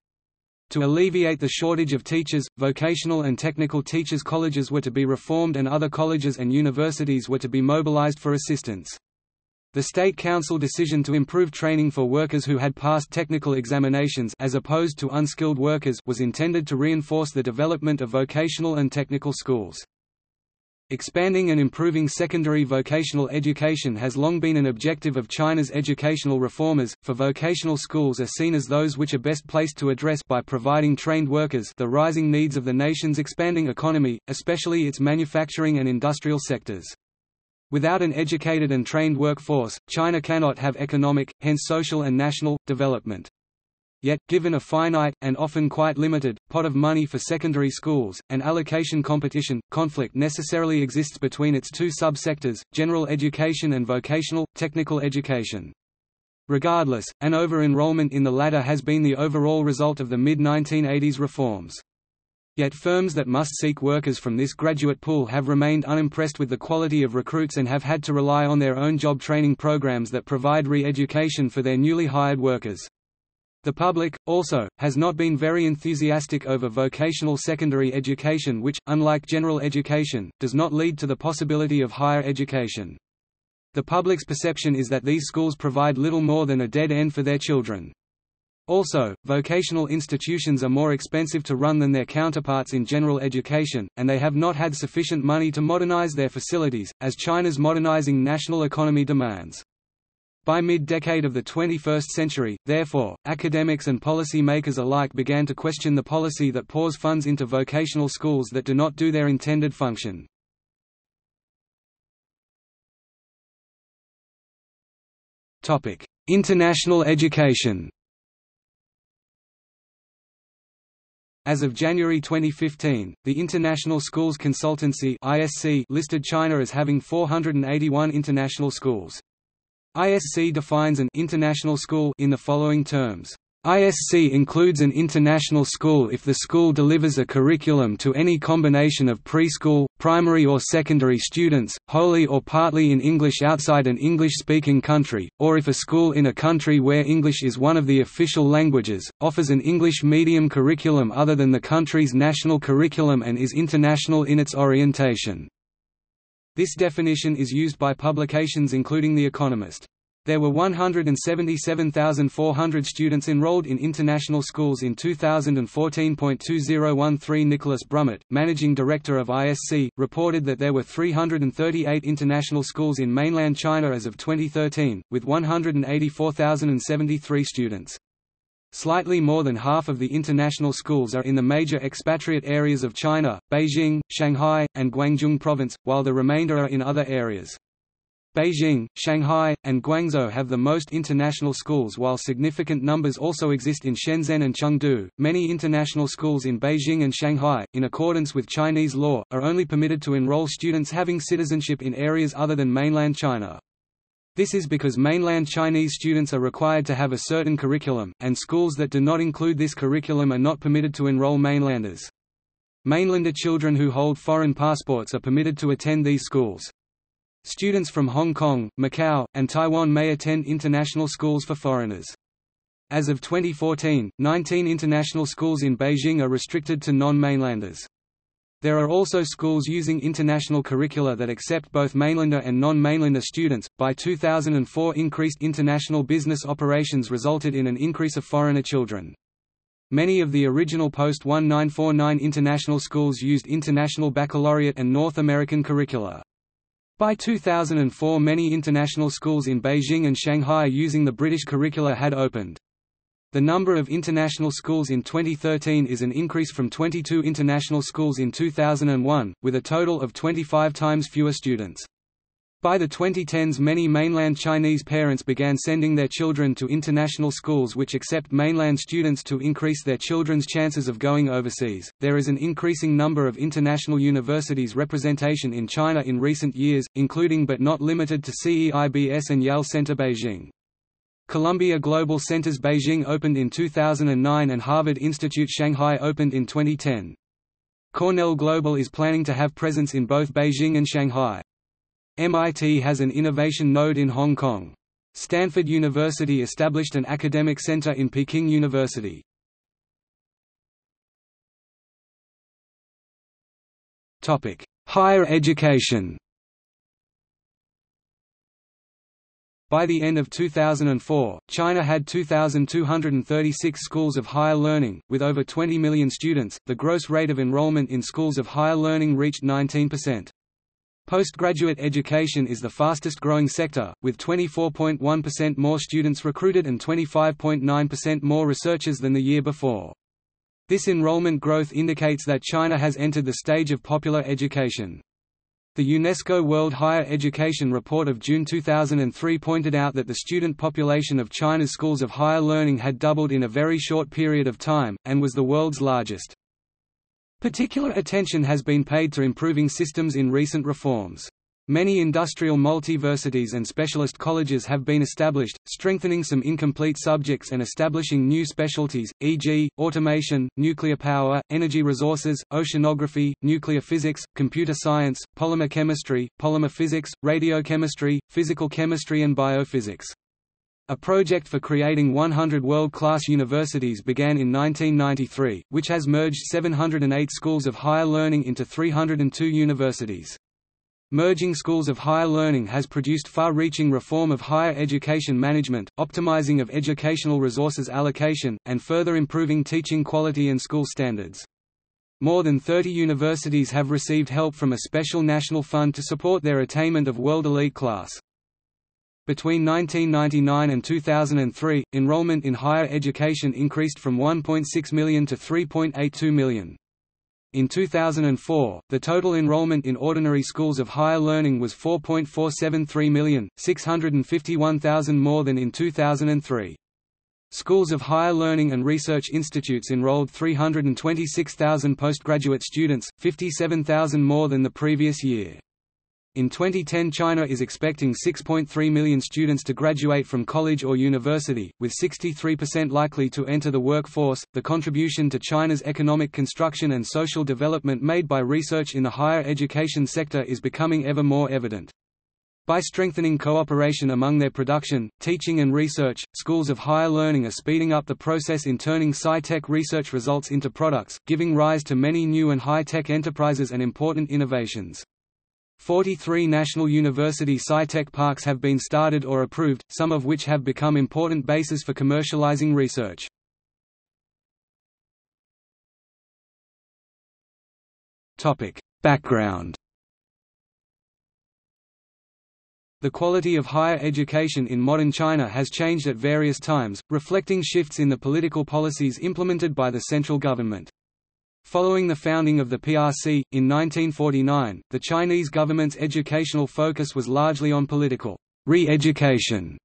To alleviate the shortage of teachers, vocational and technical teachers' colleges were to be reformed and other colleges and universities were to be mobilized for assistance. The State Council decision to improve training for workers who had passed technical examinations as opposed to unskilled workers was intended to reinforce the development of vocational and technical schools. Expanding and improving secondary vocational education has long been an objective of China's educational reformers, for vocational schools are seen as those which are best placed to address by providing trained workers the rising needs of the nation's expanding economy, especially its manufacturing and industrial sectors. Without an educated and trained workforce, China cannot have economic, hence social and national, development. Yet, given a finite, and often quite limited, pot of money for secondary schools, an allocation competition, conflict necessarily exists between its two sub-sectors, general education and vocational, technical education. Regardless, an over-enrollment in the latter has been the overall result of the mid-1980s reforms. Yet firms that must seek workers from this graduate pool have remained unimpressed with the quality of recruits and have had to rely on their own job training programs that provide re-education for their newly hired workers. The public, also, has not been very enthusiastic over vocational secondary education which, unlike general education, does not lead to the possibility of higher education. The public's perception is that these schools provide little more than a dead end for their children. Also, vocational institutions are more expensive to run than their counterparts in general education, and they have not had sufficient money to modernize their facilities, as China's modernizing national economy demands. By mid-decade of the 21st century, therefore, academics and policy makers alike began to question the policy that pours funds into vocational schools that do not do their intended function. Topic: International education. As of January 2015, the International Schools Consultancy (ISC) listed China as having 481 international schools. ISC defines an international school in the following terms. ISC includes an international school if the school delivers a curriculum to any combination of preschool, primary or secondary students, wholly or partly in English outside an English-speaking country, or if a school in a country where English is one of the official languages, offers an English medium curriculum other than the country's national curriculum and is international in its orientation. This definition is used by publications including The Economist. There were 177,400 students enrolled in international schools in 2014. 2013 Nicholas Brummett, managing director of ISC, reported that there were 338 international schools in mainland China as of 2013, with 184,073 students. Slightly more than half of the international schools are in the major expatriate areas of China, Beijing, Shanghai, and Guangdong Province, while the remainder are in other areas. Beijing, Shanghai, and Guangzhou have the most international schools, while significant numbers also exist in Shenzhen and Chengdu. Many international schools in Beijing and Shanghai, in accordance with Chinese law, are only permitted to enroll students having citizenship in areas other than mainland China. This is because mainland Chinese students are required to have a certain curriculum, and schools that do not include this curriculum are not permitted to enroll mainlanders. Mainlander children who hold foreign passports are permitted to attend these schools. Students from Hong Kong, Macau, and Taiwan may attend international schools for foreigners. As of 2014, 19 international schools in Beijing are restricted to non-mainlanders. There are also schools using international curricula that accept both mainlander and non-mainlander students. By 2004, increased international business operations resulted in an increase of foreigner children. Many of the original post-1949 international schools used international baccalaureate and North American curricula. By 2004, many international schools in Beijing and Shanghai using the British curricula had opened. The number of international schools in 2013 is an increase from 22 international schools in 2001, with a total of 25 times fewer students. By the 2010s, many mainland Chinese parents began sending their children to international schools which accept mainland students to increase their children's chances of going overseas. There is an increasing number of international universities' representation in China in recent years, including but not limited to CEIBS and Yale Center Beijing. Columbia Global Centers Beijing opened in 2009 and Harvard Institute Shanghai opened in 2010. Cornell Global is planning to have presence in both Beijing and Shanghai. MIT has an innovation node in Hong Kong. Stanford University established an academic center in Peking University. Topic: Higher education. By the end of 2004, China had 2,236 schools of higher learning, with over 20 million students. The gross rate of enrollment in schools of higher learning reached 19%. Postgraduate education is the fastest-growing sector, with 24.1% more students recruited and 25.9% more researchers than the year before. This enrollment growth indicates that China has entered the stage of popular education. The UNESCO World Higher Education Report of June 2003 pointed out that the student population of China's schools of higher learning had doubled in a very short period of time, and was the world's largest. Particular attention has been paid to improving systems in recent reforms. Many industrial multiversities and specialist colleges have been established, strengthening some incomplete subjects and establishing new specialties, e.g., automation, nuclear power, energy resources, oceanography, nuclear physics, computer science, polymer chemistry, polymer physics, radiochemistry, physical chemistry and biophysics. A project for creating 100 world-class universities began in 1993, which has merged 708 schools of higher learning into 302 universities. Merging schools of higher learning has produced far-reaching reform of higher education management, optimizing of educational resources allocation, and further improving teaching quality and school standards. More than 30 universities have received help from a special national fund to support their attainment of world elite class. Between 1999 and 2003, enrollment in higher education increased from 1.6 million to 3.82 million. In 2004, the total enrollment in ordinary schools of higher learning was 4.473 million, 651,000 more than in 2003. Schools of higher learning and research institutes enrolled 326,000 postgraduate students, 57,000 more than the previous year. In 2010, China is expecting 6.3 million students to graduate from college or university, with 63% likely to enter the workforce. The contribution to China's economic construction and social development made by research in the higher education sector is becoming ever more evident. By strengthening cooperation among their production, teaching and research, schools of higher learning are speeding up the process in turning sci-tech research results into products, giving rise to many new and high-tech enterprises and important innovations. 43 national university sci-tech parks have been started or approved, some of which have become important bases for commercializing research. Topic: Background. The quality of higher education in modern China has changed at various times, reflecting shifts in the political policies implemented by the central government. Following the founding of the PRC, in 1949, the Chinese government's educational focus was largely on political re-education.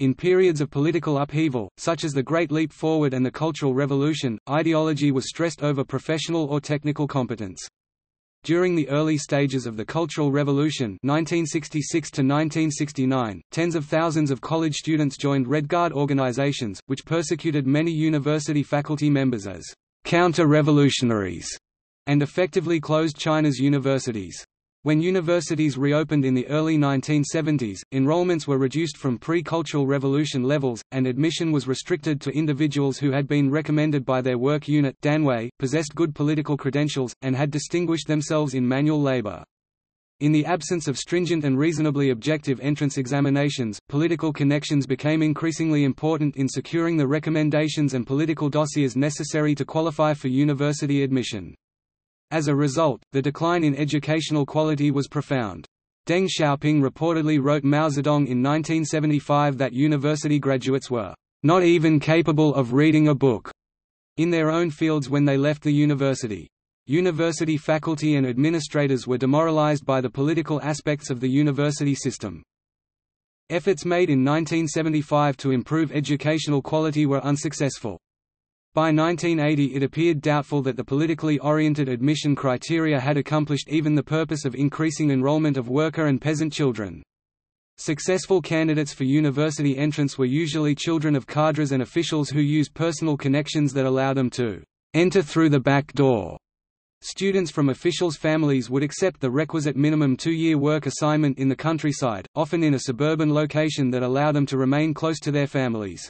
In periods of political upheaval, such as the Great Leap Forward and the Cultural Revolution, ideology was stressed over professional or technical competence. During the early stages of the Cultural Revolution 1966 to 1969, tens of thousands of college students joined Red Guard organizations, which persecuted many university faculty members as counter-revolutionaries, and effectively closed China's universities. When universities reopened in the early 1970s, enrollments were reduced from pre-Cultural Revolution levels, and admission was restricted to individuals who had been recommended by their work unit, possessed good political credentials, and had distinguished themselves in manual labor. In the absence of stringent and reasonably objective entrance examinations, political connections became increasingly important in securing the recommendations and political dossiers necessary to qualify for university admission. As a result, the decline in educational quality was profound. Deng Xiaoping reportedly wrote Mao Zedong in 1975 that university graduates were not even capable of reading a book in their own fields when they left the university. University faculty and administrators were demoralized by the political aspects of the university system. Efforts made in 1975 to improve educational quality were unsuccessful. By 1980 it appeared doubtful that the politically oriented admission criteria had accomplished even the purpose of increasing enrollment of worker and peasant children. Successful candidates for university entrance were usually children of cadres and officials who used personal connections that allowed them to enter through the back door. Students from officials' families would accept the requisite minimum two-year work assignment in the countryside, often in a suburban location that allowed them to remain close to their families.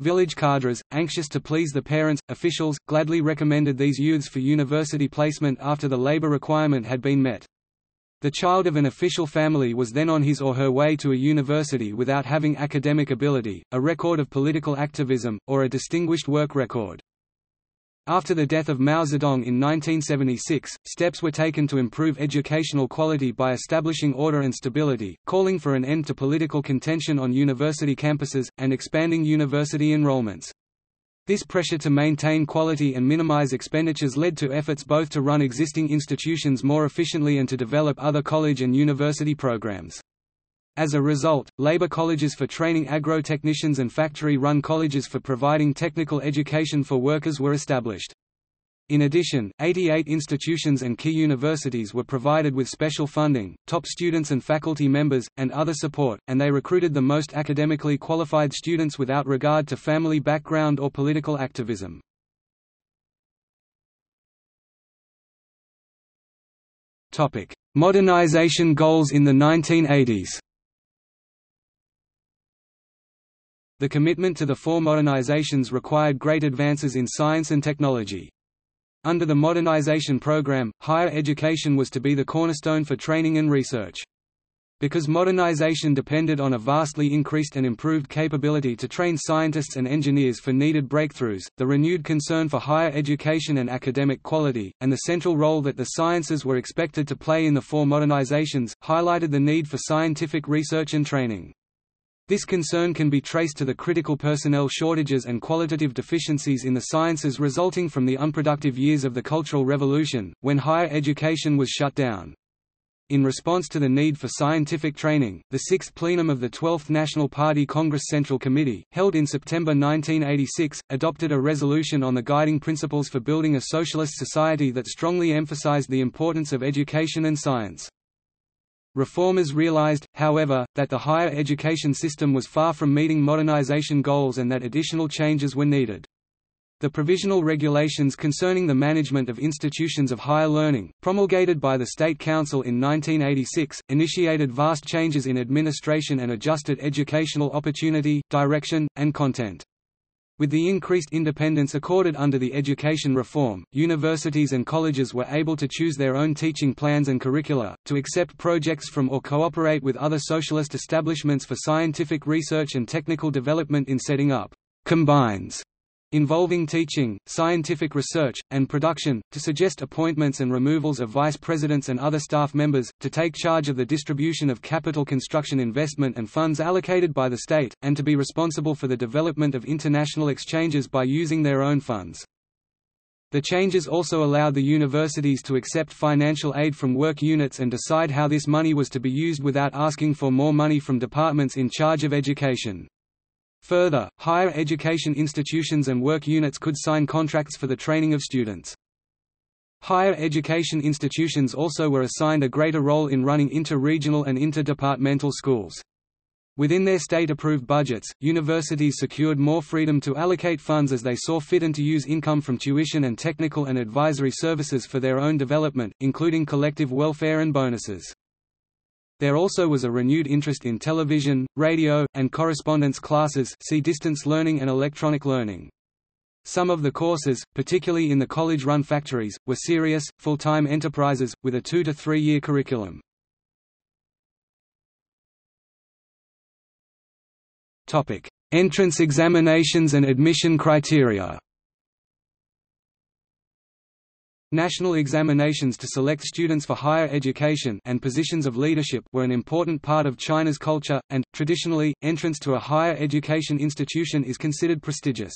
Village cadres, anxious to please the parents, officials, gladly recommended these youths for university placement after the labor requirement had been met. The child of an official family was then on his or her way to a university without having academic ability, a record of political activism, or a distinguished work record. After the death of Mao Zedong in 1976, steps were taken to improve educational quality by establishing order and stability, calling for an end to political contention on university campuses, and expanding university enrollments. This pressure to maintain quality and minimize expenditures led to efforts both to run existing institutions more efficiently and to develop other college and university programs. As a result, labor colleges for training agro-technicians and factory-run colleges for providing technical education for workers were established. In addition, 88 institutions and key universities were provided with special funding, top students and faculty members, and other support, and they recruited the most academically qualified students without regard to family background or political activism. Topic: Modernization goals in the 1980s. The commitment to the Four Modernizations required great advances in science and technology. Under the modernization program, higher education was to be the cornerstone for training and research. Because modernization depended on a vastly increased and improved capability to train scientists and engineers for needed breakthroughs, the renewed concern for higher education and academic quality, and the central role that the sciences were expected to play in the Four Modernizations, highlighted the need for scientific research and training. This concern can be traced to the critical personnel shortages and qualitative deficiencies in the sciences resulting from the unproductive years of the Cultural Revolution, when higher education was shut down. In response to the need for scientific training, the sixth plenum of the 12th National Party Congress Central Committee, held in September 1986, adopted a resolution on the guiding principles for building a socialist society that strongly emphasized the importance of education and science. Reformers realized, however, that the higher education system was far from meeting modernization goals and that additional changes were needed. The provisional regulations concerning the management of institutions of higher learning, promulgated by the State Council in 1986, initiated vast changes in administration and adjusted educational opportunity, direction, and content. With the increased independence accorded under the education reform, universities and colleges were able to choose their own teaching plans and curricula, to accept projects from or cooperate with other socialist establishments for scientific research and technical development in setting up combines involving teaching, scientific research, and production, to suggest appointments and removals of vice presidents and other staff members, to take charge of the distribution of capital construction investment and funds allocated by the state, and to be responsible for the development of international exchanges by using their own funds. The changes also allowed the universities to accept financial aid from work units and decide how this money was to be used without asking for more money from departments in charge of education. Further, higher education institutions and work units could sign contracts for the training of students. Higher education institutions also were assigned a greater role in running inter-regional and inter-departmental schools. Within their state-approved budgets, universities secured more freedom to allocate funds as they saw fit and to use income from tuition and technical and advisory services for their own development, including collective welfare and bonuses. There also was a renewed interest in television, radio, and correspondence classes, see distance learning and electronic learning. Some of the courses, particularly in the college-run factories, were serious, full-time enterprises, with a 2- to 3-year curriculum. Entrance examinations and admission criteria. National examinations to select students for higher education and positions of leadership were an important part of China's culture, and, traditionally, entrance to a higher education institution is considered prestigious.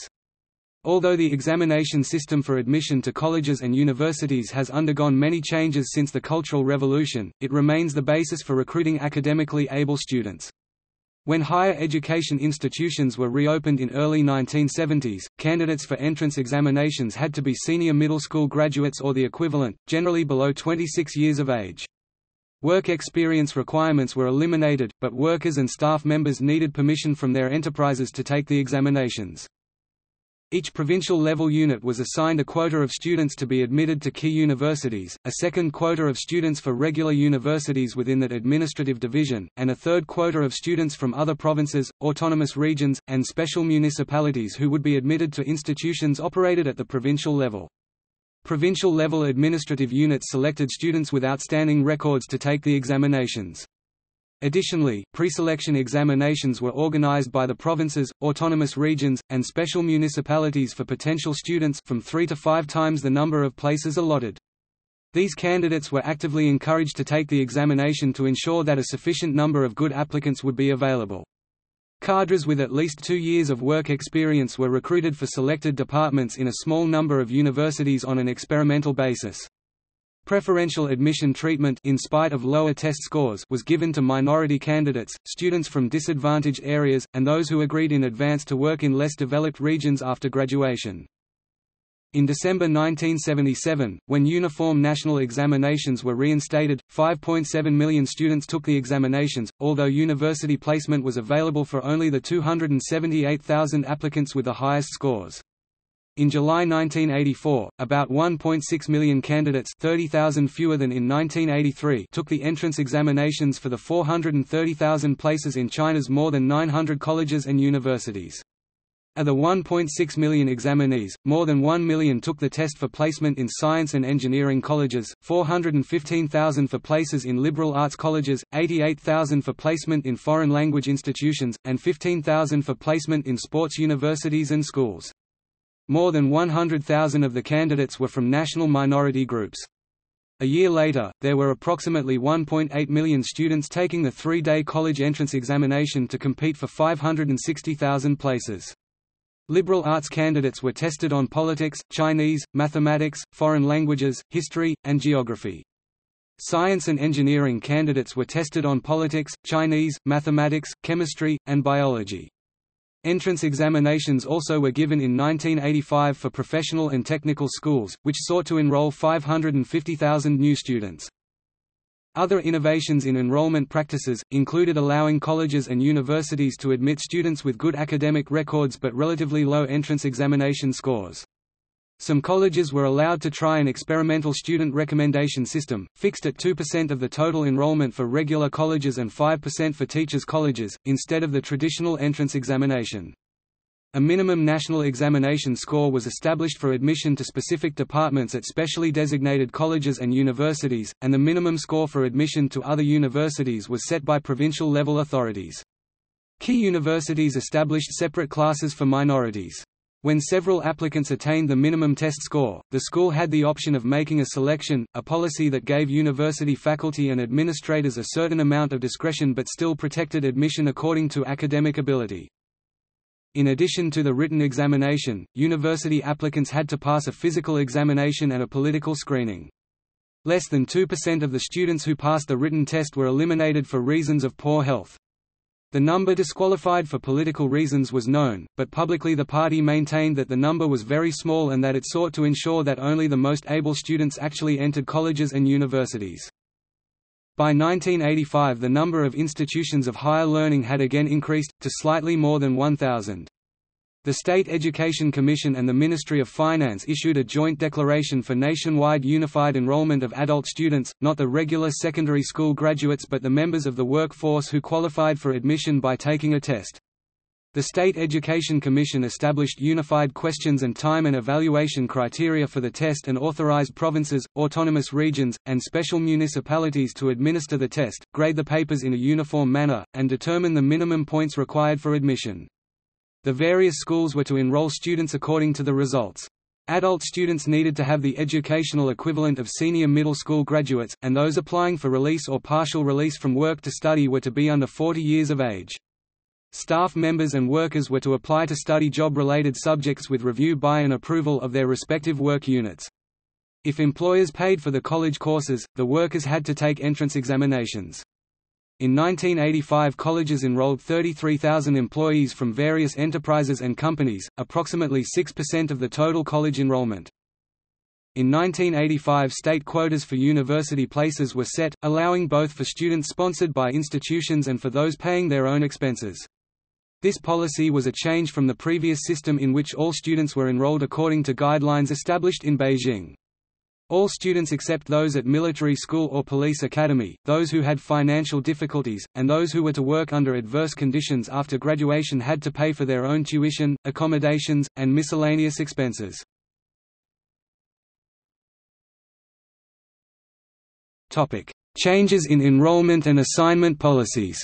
Although the examination system for admission to colleges and universities has undergone many changes since the Cultural Revolution, it remains the basis for recruiting academically able students. When higher education institutions were reopened in early 1970s, candidates for entrance examinations had to be senior middle school graduates or the equivalent, generally below 26 years of age. Work experience requirements were eliminated, but workers and staff members needed permission from their enterprises to take the examinations. Each provincial level unit was assigned a quota of students to be admitted to key universities, a second quota of students for regular universities within that administrative division, and a third quota of students from other provinces, autonomous regions, and special municipalities who would be admitted to institutions operated at the provincial level. Provincial level administrative units selected students with outstanding records to take the examinations. Additionally, pre-selection examinations were organized by the provinces, autonomous regions, and special municipalities for potential students from 3 to 5 times the number of places allotted. These candidates were actively encouraged to take the examination to ensure that a sufficient number of good applicants would be available. Cadres with at least 2 years of work experience were recruited for selected departments in a small number of universities on an experimental basis. Preferential admission treatment, in spite of lower test scores, was given to minority candidates, students from disadvantaged areas, and those who agreed in advance to work in less developed regions after graduation. In December 1977, when uniform national examinations were reinstated, 5.7 million students took the examinations, although university placement was available for only the 278,000 applicants with the highest scores. In July 1984, about 1.6 million candidates, 30,000 fewer than in 1983, took the entrance examinations for the 430,000 places in China's more than 900 colleges and universities. Of the 1.6 million examinees, more than 1 million took the test for placement in science and engineering colleges, 415,000 for places in liberal arts colleges, 88,000 for placement in foreign language institutions, and 15,000 for placement in sports universities and schools. More than 100,000 of the candidates were from national minority groups. A year later, there were approximately 1.8 million students taking the 3-day college entrance examination to compete for 560,000 places. Liberal arts candidates were tested on politics, Chinese, mathematics, foreign languages, history, and geography. Science and engineering candidates were tested on politics, Chinese, mathematics, chemistry, and biology. Entrance examinations also were given in 1985 for professional and technical schools, which sought to enroll 550,000 new students. Other innovations in enrollment practices included allowing colleges and universities to admit students with good academic records but relatively low entrance examination scores. Some colleges were allowed to try an experimental student recommendation system, fixed at 2% of the total enrollment for regular colleges and 5% for teachers' colleges, instead of the traditional entrance examination. A minimum national examination score was established for admission to specific departments at specially designated colleges and universities, and the minimum score for admission to other universities was set by provincial-level authorities. Key universities established separate classes for minorities. When several applicants attained the minimum test score, the school had the option of making a selection, a policy that gave university faculty and administrators a certain amount of discretion but still protected admission according to academic ability. In addition to the written examination, university applicants had to pass a physical examination and a political screening. Less than 2% of the students who passed the written test were eliminated for reasons of poor health. The number disqualified for political reasons was known, but publicly the party maintained that the number was very small and that it sought to ensure that only the most able students actually entered colleges and universities. By 1985 the number of institutions of higher learning had again increased, to slightly more than 1,000. The State Education Commission and the Ministry of Finance issued a joint declaration for nationwide unified enrollment of adult students, not the regular secondary school graduates but the members of the workforce who qualified for admission by taking a test. The State Education Commission established unified questions and time and evaluation criteria for the test and authorized provinces, autonomous regions, and special municipalities to administer the test, grade the papers in a uniform manner, and determine the minimum points required for admission. The various schools were to enroll students according to the results. Adult students needed to have the educational equivalent of senior middle school graduates, and those applying for release or partial release from work to study were to be under 40 years of age. Staff members and workers were to apply to study job-related subjects with review by and approval of their respective work units. If employers paid for the college courses, the workers had to take entrance examinations. In 1985 colleges enrolled 33,000 employees from various enterprises and companies, approximately 6% of the total college enrollment. In 1985 state quotas for university places were set, allowing both for students sponsored by institutions and for those paying their own expenses. This policy was a change from the previous system in which all students were enrolled according to guidelines established in Beijing. All students except those at military school or police academy, those who had financial difficulties, and those who were to work under adverse conditions after graduation had to pay for their own tuition, accommodations, and miscellaneous expenses. Changes in enrollment and assignment policies.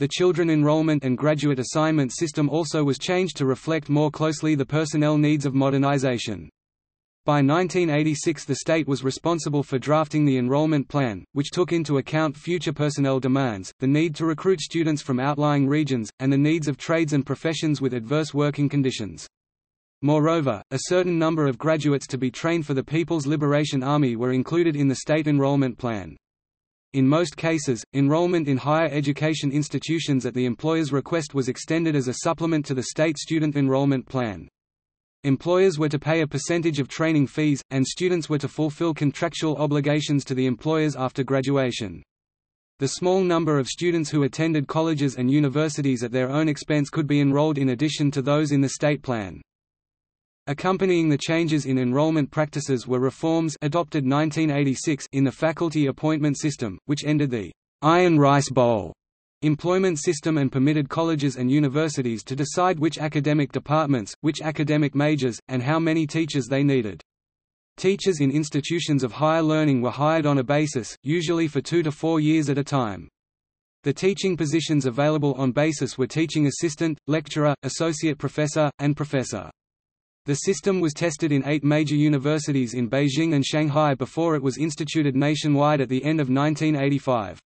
The children enrollment and graduate assignment system also was changed to reflect more closely the personnel needs of modernization. By 1986 the state was responsible for drafting the enrollment plan, which took into account future personnel demands, the need to recruit students from outlying regions, and the needs of trades and professions with adverse working conditions. Moreover, a certain number of graduates to be trained for the People's Liberation Army were included in the state enrollment plan. In most cases, enrollment in higher education institutions at the employer's request was extended as a supplement to the state student enrollment plan. Employers were to pay a percentage of training fees, and students were to fulfill contractual obligations to the employers after graduation. The small number of students who attended colleges and universities at their own expense could be enrolled in addition to those in the state plan. Accompanying the changes in enrollment practices were reforms adopted 1986 in the faculty appointment system, which ended the iron rice bowl employment system and permitted colleges and universities to decide which academic departments, which academic majors, and how many teachers they needed. Teachers in institutions of higher learning were hired on a basis, usually for 2 to 4 years at a time. The teaching positions available on basis were teaching assistant, lecturer, associate professor, and professor. The system was tested in 8 major universities in Beijing and Shanghai before it was instituted nationwide at the end of 1985.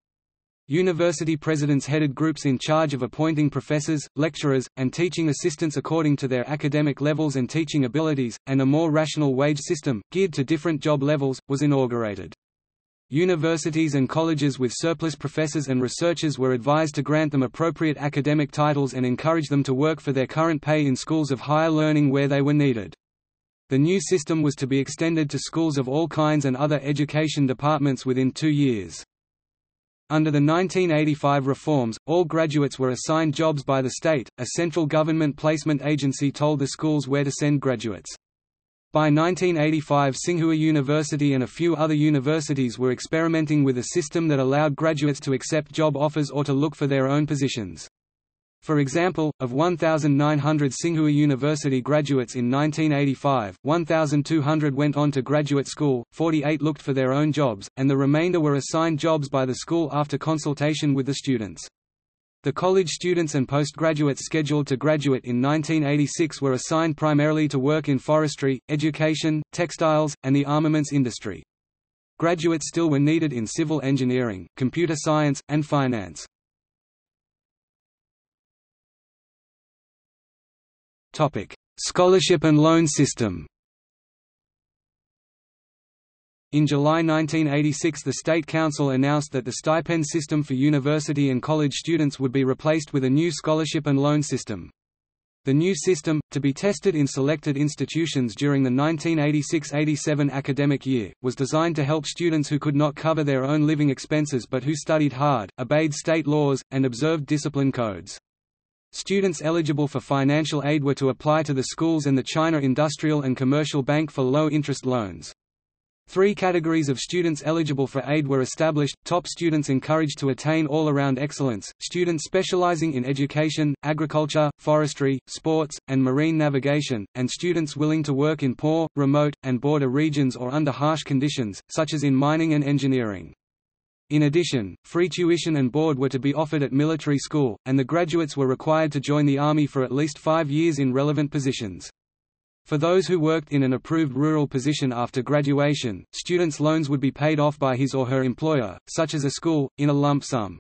University presidents headed groups in charge of appointing professors, lecturers, and teaching assistants according to their academic levels and teaching abilities, and a more rational wage system, geared to different job levels, was inaugurated. Universities and colleges with surplus professors and researchers were advised to grant them appropriate academic titles and encourage them to work for their current pay in schools of higher learning where they were needed. The new system was to be extended to schools of all kinds and other education departments within 2 years. Under the 1985 reforms, all graduates were assigned jobs by the state. A central government placement agency told the schools where to send graduates. By 1985, Tsinghua University and a few other universities were experimenting with a system that allowed graduates to accept job offers or to look for their own positions. For example, of 1,900 Tsinghua University graduates in 1985, 1,200 went on to graduate school, 48 looked for their own jobs, and the remainder were assigned jobs by the school after consultation with the students. The college students and postgraduates scheduled to graduate in 1986 were assigned primarily to work in forestry, education, textiles, and the armaments industry. Graduates still were needed in civil engineering, computer science, and finance. Scholarship and loan system. In July 1986 the State Council announced that the stipend system for university and college students would be replaced with a new scholarship and loan system. The new system, to be tested in selected institutions during the 1986–87 academic year, was designed to help students who could not cover their own living expenses but who studied hard, obeyed state laws, and observed discipline codes. Students eligible for financial aid were to apply to the schools and the China Industrial and Commercial Bank for low-interest loans. 3 categories of students eligible for aid were established: top students encouraged to attain all-around excellence, students specializing in education, agriculture, forestry, sports, and marine navigation, and students willing to work in poor, remote, and border regions or under harsh conditions, such as in mining and engineering. In addition, free tuition and board were to be offered at military school, and the graduates were required to join the army for at least 5 years in relevant positions. For those who worked in an approved rural position after graduation, students' loans would be paid off by his or her employer, such as a school, in a lump sum.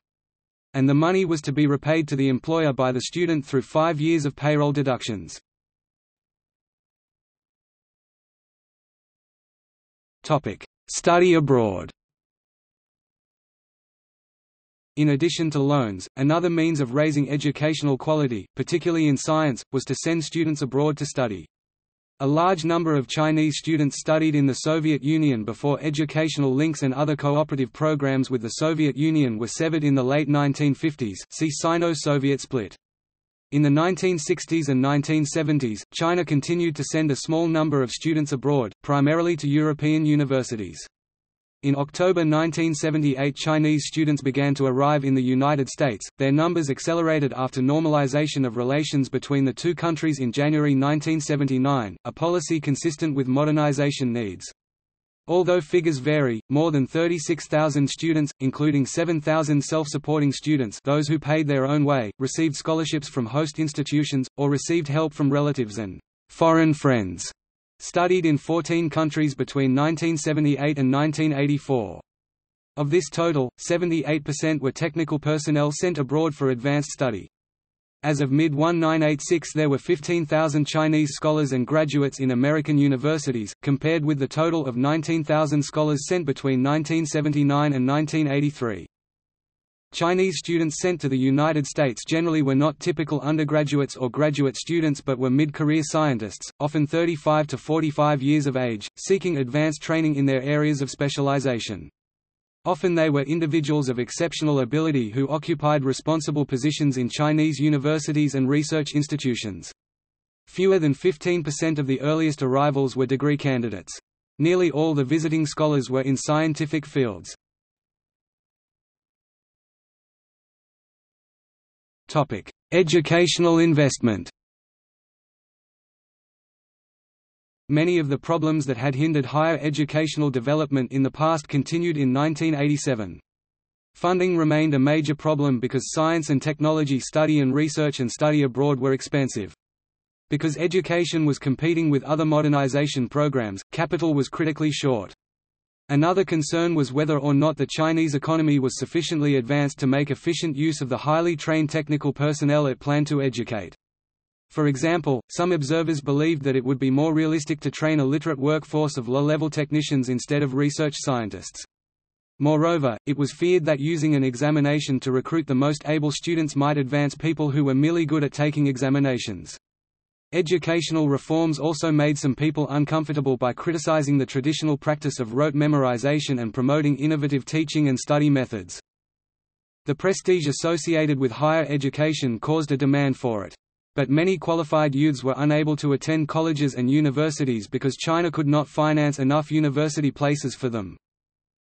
And the money was to be repaid to the employer by the student through 5 years of payroll deductions. Study abroad. In addition to loans, another means of raising educational quality, particularly in science, was to send students abroad to study. A large number of Chinese students studied in the Soviet Union before educational links and other cooperative programs with the Soviet Union were severed in the late 1950s. See Sino-Soviet split. In the 1960s and 1970s, China continued to send a small number of students abroad, primarily to European universities. In October 1978, Chinese students began to arrive in the United States. Their numbers accelerated after normalization of relations between the two countries in January 1979, a policy consistent with modernization needs. Although figures vary, more than 36,000 students, including 7,000 self-supporting students, those who paid their own way, received scholarships from host institutions or received help from relatives and foreign friends. Studied in 14 countries between 1978 and 1984. Of this total, 78% were technical personnel sent abroad for advanced study. As of mid-1986 there were 15,000 Chinese scholars and graduates in American universities, compared with the total of 19,000 scholars sent between 1979 and 1983. Chinese students sent to the United States generally were not typical undergraduates or graduate students but were mid-career scientists, often 35 to 45 years of age, seeking advanced training in their areas of specialization. Often they were individuals of exceptional ability who occupied responsible positions in Chinese universities and research institutions. Fewer than 15% of the earliest arrivals were degree candidates. Nearly all the visiting scholars were in scientific fields. Educational investment. Many of the problems that had hindered higher educational development in the past continued in 1987. Funding remained a major problem because science and technology study and research and study abroad were expensive. Because education was competing with other modernization programs, capital was critically short. Another concern was whether or not the Chinese economy was sufficiently advanced to make efficient use of the highly trained technical personnel it planned to educate. For example, some observers believed that it would be more realistic to train a literate workforce of low-level technicians instead of research scientists. Moreover, it was feared that using an examination to recruit the most able students might advance people who were merely good at taking examinations. Educational reforms also made some people uncomfortable by criticizing the traditional practice of rote memorization and promoting innovative teaching and study methods. The prestige associated with higher education caused a demand for it. But many qualified youths were unable to attend colleges and universities because China could not finance enough university places for them.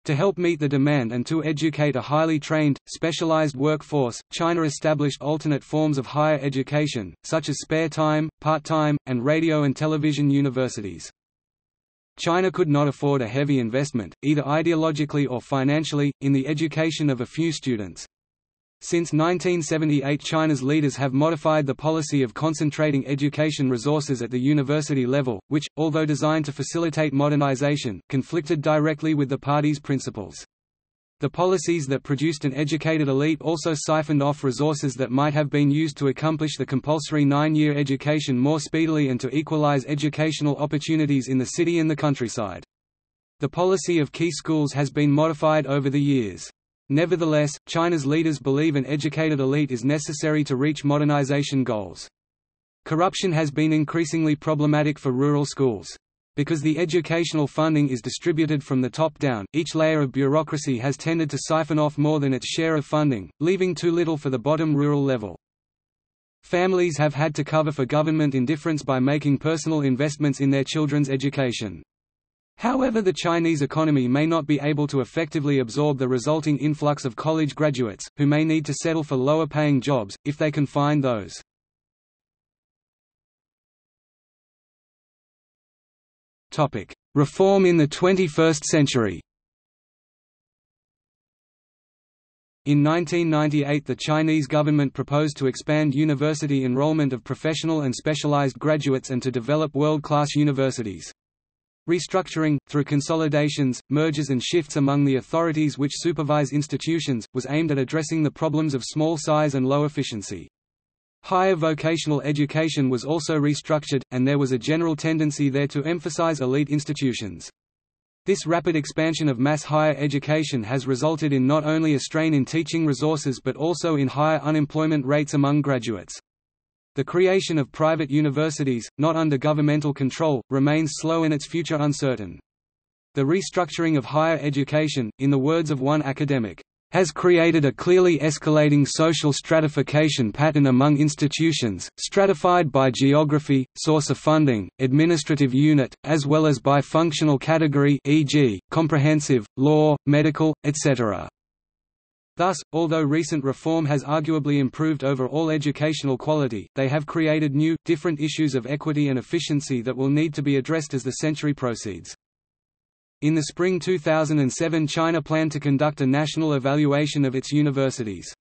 To help meet the demand and to educate a highly trained, specialized workforce, China established alternate forms of higher education, such as spare-time, part-time, and radio and television universities. China could not afford a heavy investment, either ideologically or financially, in the education of a few students. Since 1978, China's leaders have modified the policy of concentrating education resources at the university level, which, although designed to facilitate modernization, conflicted directly with the party's principles. The policies that produced an educated elite also siphoned off resources that might have been used to accomplish the compulsory 9-year education more speedily and to equalize educational opportunities in the city and the countryside. The policy of key schools has been modified over the years. Nevertheless, China's leaders believe an educated elite is necessary to reach modernization goals. Corruption has been increasingly problematic for rural schools. Because the educational funding is distributed from the top down, each layer of bureaucracy has tended to siphon off more than its share of funding, leaving too little for the bottom rural level. Families have had to cover for government indifference by making personal investments in their children's education. However, the Chinese economy may not be able to effectively absorb the resulting influx of college graduates, who may need to settle for lower-paying jobs, if they can find those. Reform in the 21st century. In 1998, the Chinese government proposed to expand university enrollment of professional and specialized graduates and to develop world-class universities. Restructuring, through consolidations, mergers and shifts among the authorities which supervise institutions, was aimed at addressing the problems of small size and low efficiency. Higher vocational education was also restructured, and there was a general tendency there to emphasize elite institutions. This rapid expansion of mass higher education has resulted in not only a strain in teaching resources but also in higher unemployment rates among graduates. The creation of private universities, not under governmental control, remains slow and its future uncertain. The restructuring of higher education, in the words of one academic, has created a clearly escalating social stratification pattern among institutions, stratified by geography, source of funding, administrative unit, as well as by functional category, e.g., comprehensive, law, medical, etc. Thus, although recent reform has arguably improved overall educational quality, they have created new, different issues of equity and efficiency that will need to be addressed as the century proceeds. In the spring 2007, China planned to conduct a national evaluation of its universities.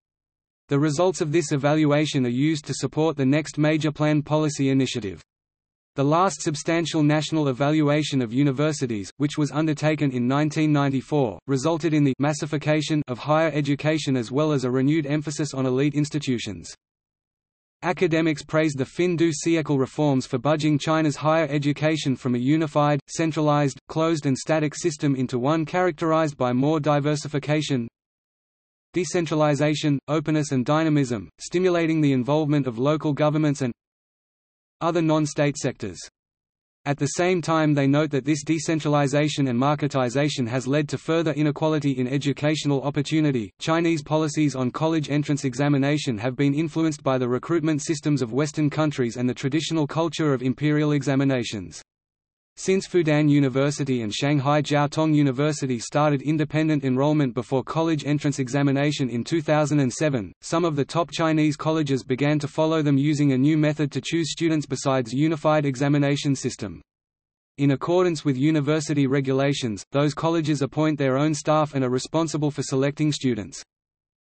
The results of this evaluation are used to support the next major planned policy initiative. The last substantial national evaluation of universities, which was undertaken in 1994, resulted in the «massification» of higher education as well as a renewed emphasis on elite institutions. Academics praised the fin du siècle reforms for budging China's higher education from a unified, centralized, closed and static system into one characterized by more diversification, decentralization, openness and dynamism, stimulating the involvement of local governments and other non-state sectors. At the same time, they note that this decentralization and marketization has led to further inequality in educational opportunity. Chinese policies on college entrance examination have been influenced by the recruitment systems of Western countries and the traditional culture of imperial examinations. Since Fudan University and Shanghai Jiaotong University started independent enrollment before college entrance examination in 2007, some of the top Chinese colleges began to follow them using a new method to choose students besides unified examination system. In accordance with university regulations, those colleges appoint their own staff and are responsible for selecting students.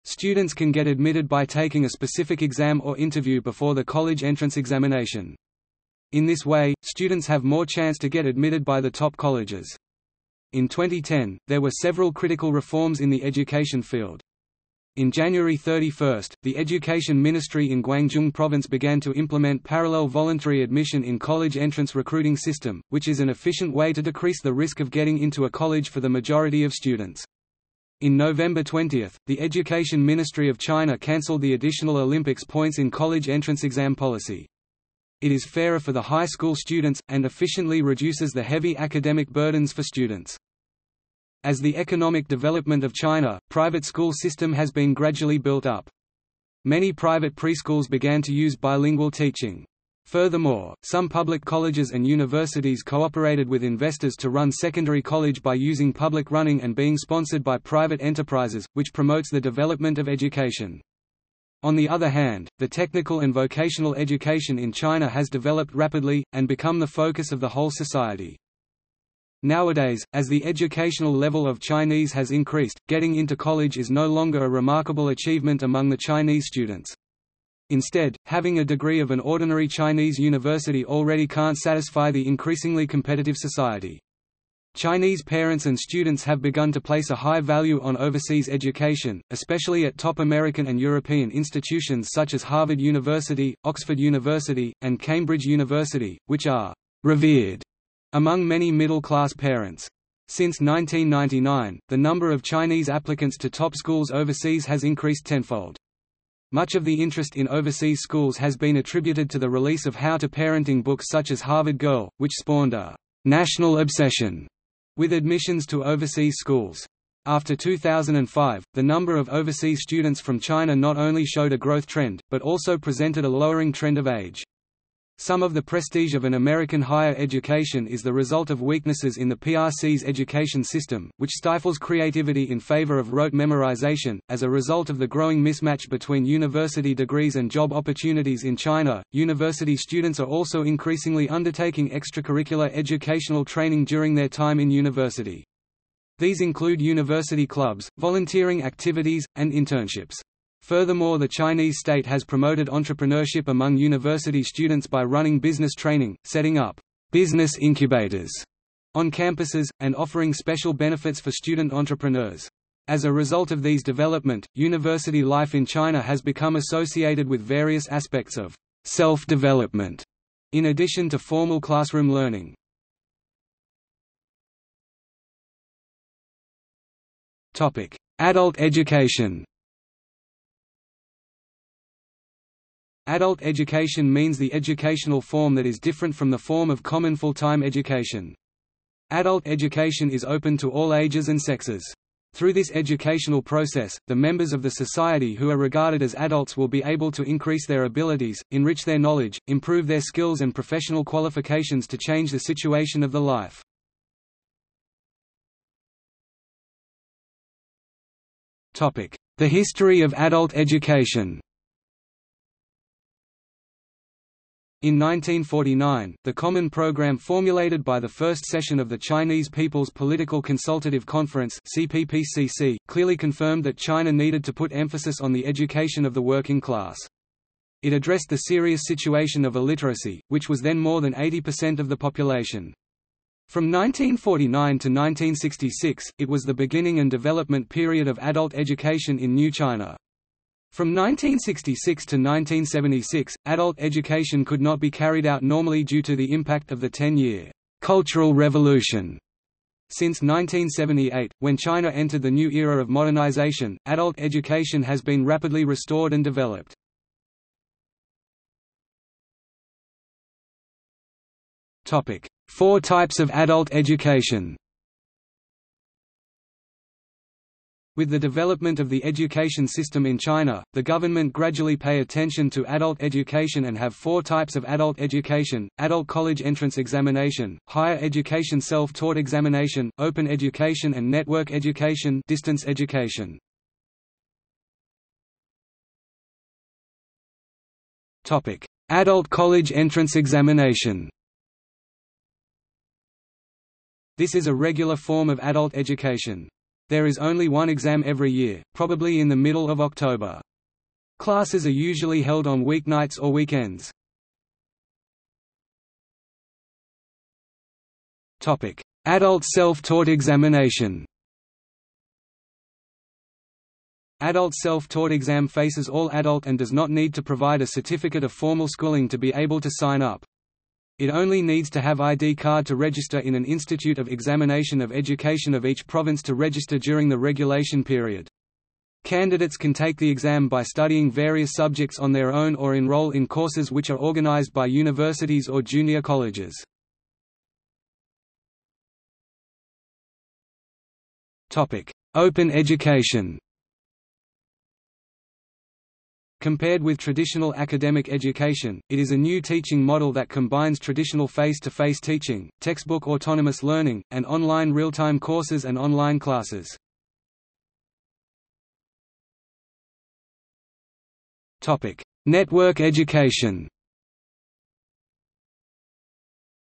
Students can get admitted by taking a specific exam or interview before the college entrance examination. In this way, students have more chance to get admitted by the top colleges. In 2010, there were several critical reforms in the education field. In January 31, the Education Ministry in Guangdong Province began to implement parallel voluntary admission in college entrance recruiting system, which is an efficient way to decrease the risk of getting into a college for the majority of students. In November 20, the Education Ministry of China cancelled the additional Olympics points in college entrance exam policy. It is fairer for the high school students, and efficiently reduces the heavy academic burdens for students. As the economic development of China, private school system has been gradually built up. Many private preschools began to use bilingual teaching. Furthermore, some public colleges and universities cooperated with investors to run secondary college by using public running and being sponsored by private enterprises, which promotes the development of education. On the other hand, the technical and vocational education in China has developed rapidly, and become the focus of the whole society. Nowadays, as the educational level of Chinese has increased, getting into college is no longer a remarkable achievement among the Chinese students. Instead, having a degree of an ordinary Chinese university already can't satisfy the increasingly competitive society. Chinese parents and students have begun to place a high value on overseas education, especially at top American and European institutions such as Harvard University, Oxford University, and Cambridge University, which are revered among many middle-class parents. Since 1999, the number of Chinese applicants to top schools overseas has increased tenfold. Much of the interest in overseas schools has been attributed to the release of how-to-parenting books such as Harvard Girl, which spawned a national obsession with admissions to overseas schools. After 2005, the number of overseas students from China not only showed a growth trend, but also presented a lowering trend of age. Some of the prestige of an American higher education is the result of weaknesses in the PRC's education system, which stifles creativity in favor of rote memorization. As a result of the growing mismatch between university degrees and job opportunities in China, university students are also increasingly undertaking extracurricular educational training during their time in university. These include university clubs, volunteering activities, and internships. Furthermore, the Chinese state has promoted entrepreneurship among university students by running business training, setting up business incubators on campuses, and offering special benefits for student entrepreneurs. As a result of these developments, university life in China has become associated with various aspects of self-development, in addition to formal classroom learning. Adult education. Adult education means the educational form that is different from the form of common full-time education. Adult education is open to all ages and sexes. Through this educational process, the members of the society who are regarded as adults will be able to increase their abilities, enrich their knowledge, improve their skills and professional qualifications to change the situation of the life. The history of adult education. In 1949, the common program formulated by the first session of the Chinese People's Political Consultative Conference (CPPCC) clearly confirmed that China needed to put emphasis on the education of the working class. It addressed the serious situation of illiteracy, which was then more than 80% of the population. From 1949 to 1966, it was the beginning and development period of adult education in New China. From 1966 to 1976, adult education could not be carried out normally due to the impact of the 10-year Cultural Revolution. Since 1978, when China entered the new era of modernization, adult education has been rapidly restored and developed. Topic: Four types of adult education. With the development of the education system in China, the government gradually pay attention to adult education and have four types of adult education: adult college entrance examination, higher education self-taught examination, open education and network education, distance education. Topic: Adult college entrance examination. This is a regular form of adult education. There is only one exam every year, probably in the middle of October. Classes are usually held on weeknights or weekends. Topic: Adult self-taught examination. Adult self-taught exam faces all adult and does not need to provide a certificate of formal schooling to be able to sign up. It only needs to have ID card to register in an institute of examination of education of each province to register during the regulation period. Candidates can take the exam by studying various subjects on their own or enroll in courses which are organized by universities or junior colleges. Open education. Compared with traditional academic education, it is a new teaching model that combines traditional face-to-face teaching, textbook autonomous learning, and online real-time courses and online classes. Network education.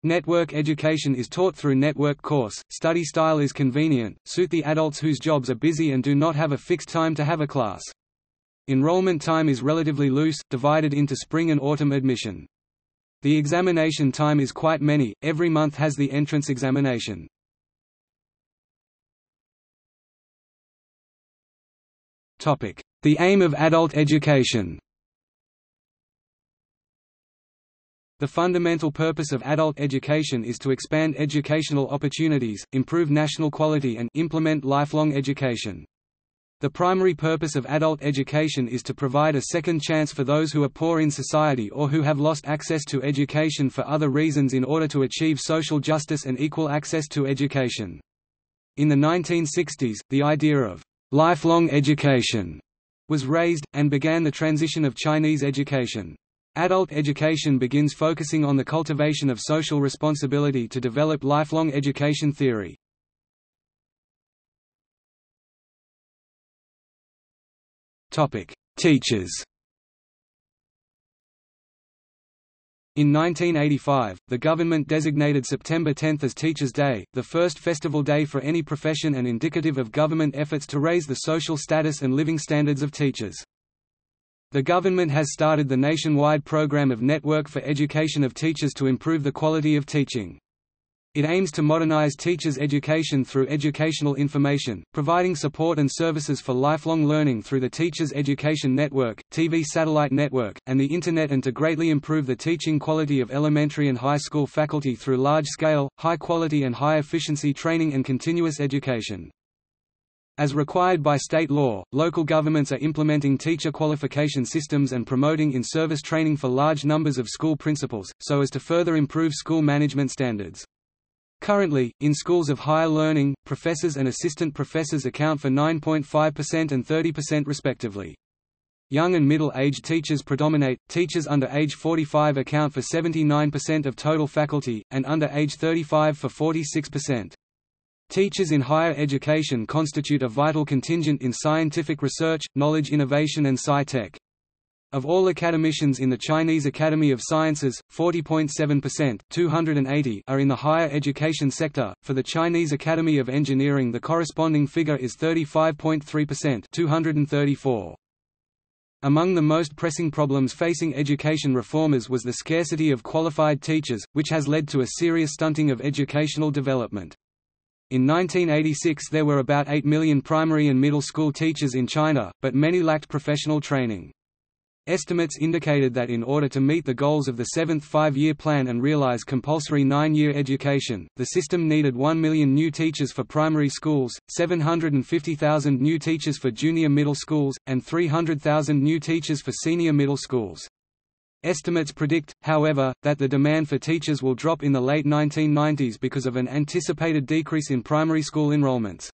Network education is taught through network course, study style is convenient, suit the adults whose jobs are busy and do not have a fixed time to have a class. Enrollment time is relatively loose, divided into spring and autumn admission. The examination time is quite many, every month has the entrance examination. The aim of adult education. The fundamental purpose of adult education is to expand educational opportunities, improve national quality and implement lifelong education. The primary purpose of adult education is to provide a second chance for those who are poor in society or who have lost access to education for other reasons in order to achieve social justice and equal access to education. In the 1960s, the idea of lifelong education was raised, and began the transition of Chinese education. Adult education begins focusing on the cultivation of social responsibility to develop lifelong education theory. Teachers. In 1985, the government designated September 10 as Teachers' Day, the first festival day for any profession and indicative of government efforts to raise the social status and living standards of teachers. The government has started the nationwide program of Network for Education of Teachers to improve the quality of teaching. It aims to modernize teachers' education through educational information, providing support and services for lifelong learning through the Teachers' Education Network, TV satellite network, and the Internet, and to greatly improve the teaching quality of elementary and high school faculty through large-scale, high-quality and high-efficiency training and continuous education. As required by state law, local governments are implementing teacher qualification systems and promoting in-service training for large numbers of school principals, so as to further improve school management standards. Currently, in schools of higher learning, professors and assistant professors account for 9.5% and 30% respectively. Young and middle-aged teachers predominate, teachers under age 45 account for 79% of total faculty, and under age 35 for 46%. Teachers in higher education constitute a vital contingent in scientific research, knowledge innovation and sci-tech. Of all academicians in the Chinese Academy of Sciences, 40.7%, 280, are in the higher education sector. For the Chinese Academy of Engineering, the corresponding figure is 35.3%, 234. Among the most pressing problems facing education reformers was the scarcity of qualified teachers, which has led to a serious stunting of educational development. In 1986, there were about 8 million primary and middle school teachers in China, but many lacked professional training. Estimates indicated that in order to meet the goals of the 7th Five-Year Plan and realize compulsory 9-year education, the system needed 1 million new teachers for primary schools, 750,000 new teachers for junior middle schools, and 300,000 new teachers for senior middle schools. Estimates predict, however, that the demand for teachers will drop in the late 1990s because of an anticipated decrease in primary school enrollments.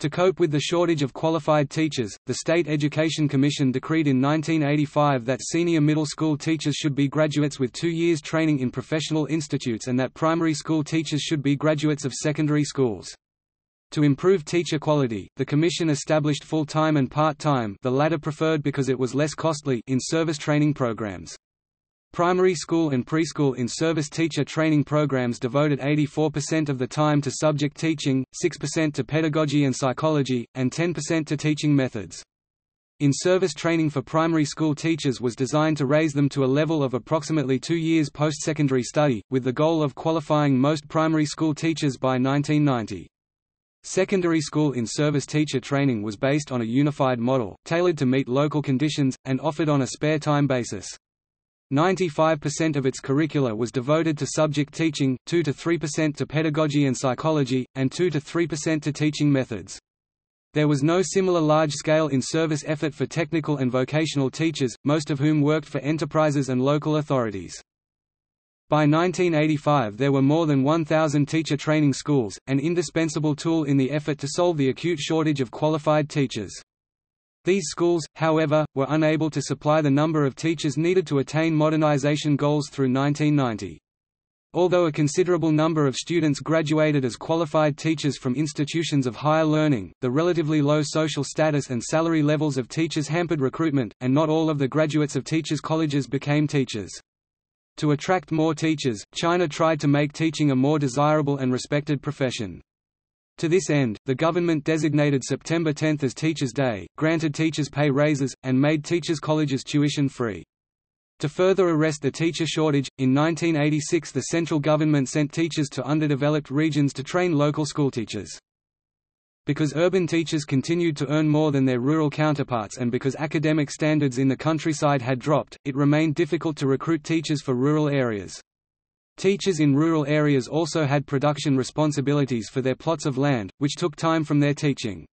To cope with the shortage of qualified teachers, the State Education Commission decreed in 1985 that senior middle school teachers should be graduates with 2 years training in professional institutes and that primary school teachers should be graduates of secondary schools. To improve teacher quality, the Commission established full-time and part-time, the latter preferred because it was less costly, in-service training programs. Primary school and preschool in-service teacher training programs devoted 84% of the time to subject teaching, 6% to pedagogy and psychology, and 10% to teaching methods. In-service training for primary school teachers was designed to raise them to a level of approximately 2 years post-secondary study, with the goal of qualifying most primary school teachers by 1990. Secondary school in-service teacher training was based on a unified model, tailored to meet local conditions, and offered on a spare-time basis. 95% of its curricula was devoted to subject teaching, 2 to 3% to pedagogy and psychology, and 2 to 3% to teaching methods. There was no similar large-scale in-service effort for technical and vocational teachers, most of whom worked for enterprises and local authorities. By 1985 there were more than 1,000 teacher training schools, an indispensable tool in the effort to solve the acute shortage of qualified teachers. These schools, however, were unable to supply the number of teachers needed to attain modernization goals through 1990. Although a considerable number of students graduated as qualified teachers from institutions of higher learning, the relatively low social status and salary levels of teachers hampered recruitment, and not all of the graduates of teachers' colleges became teachers. To attract more teachers, China tried to make teaching a more desirable and respected profession. To this end, the government designated September 10 as Teachers' Day, granted teachers pay raises, and made teachers' colleges tuition-free. To further arrest the teacher shortage, in 1986 the central government sent teachers to underdeveloped regions to train local schoolteachers. Because urban teachers continued to earn more than their rural counterparts and because academic standards in the countryside had dropped, it remained difficult to recruit teachers for rural areas. Teachers in rural areas also had production responsibilities for their plots of land, which took time from their teaching.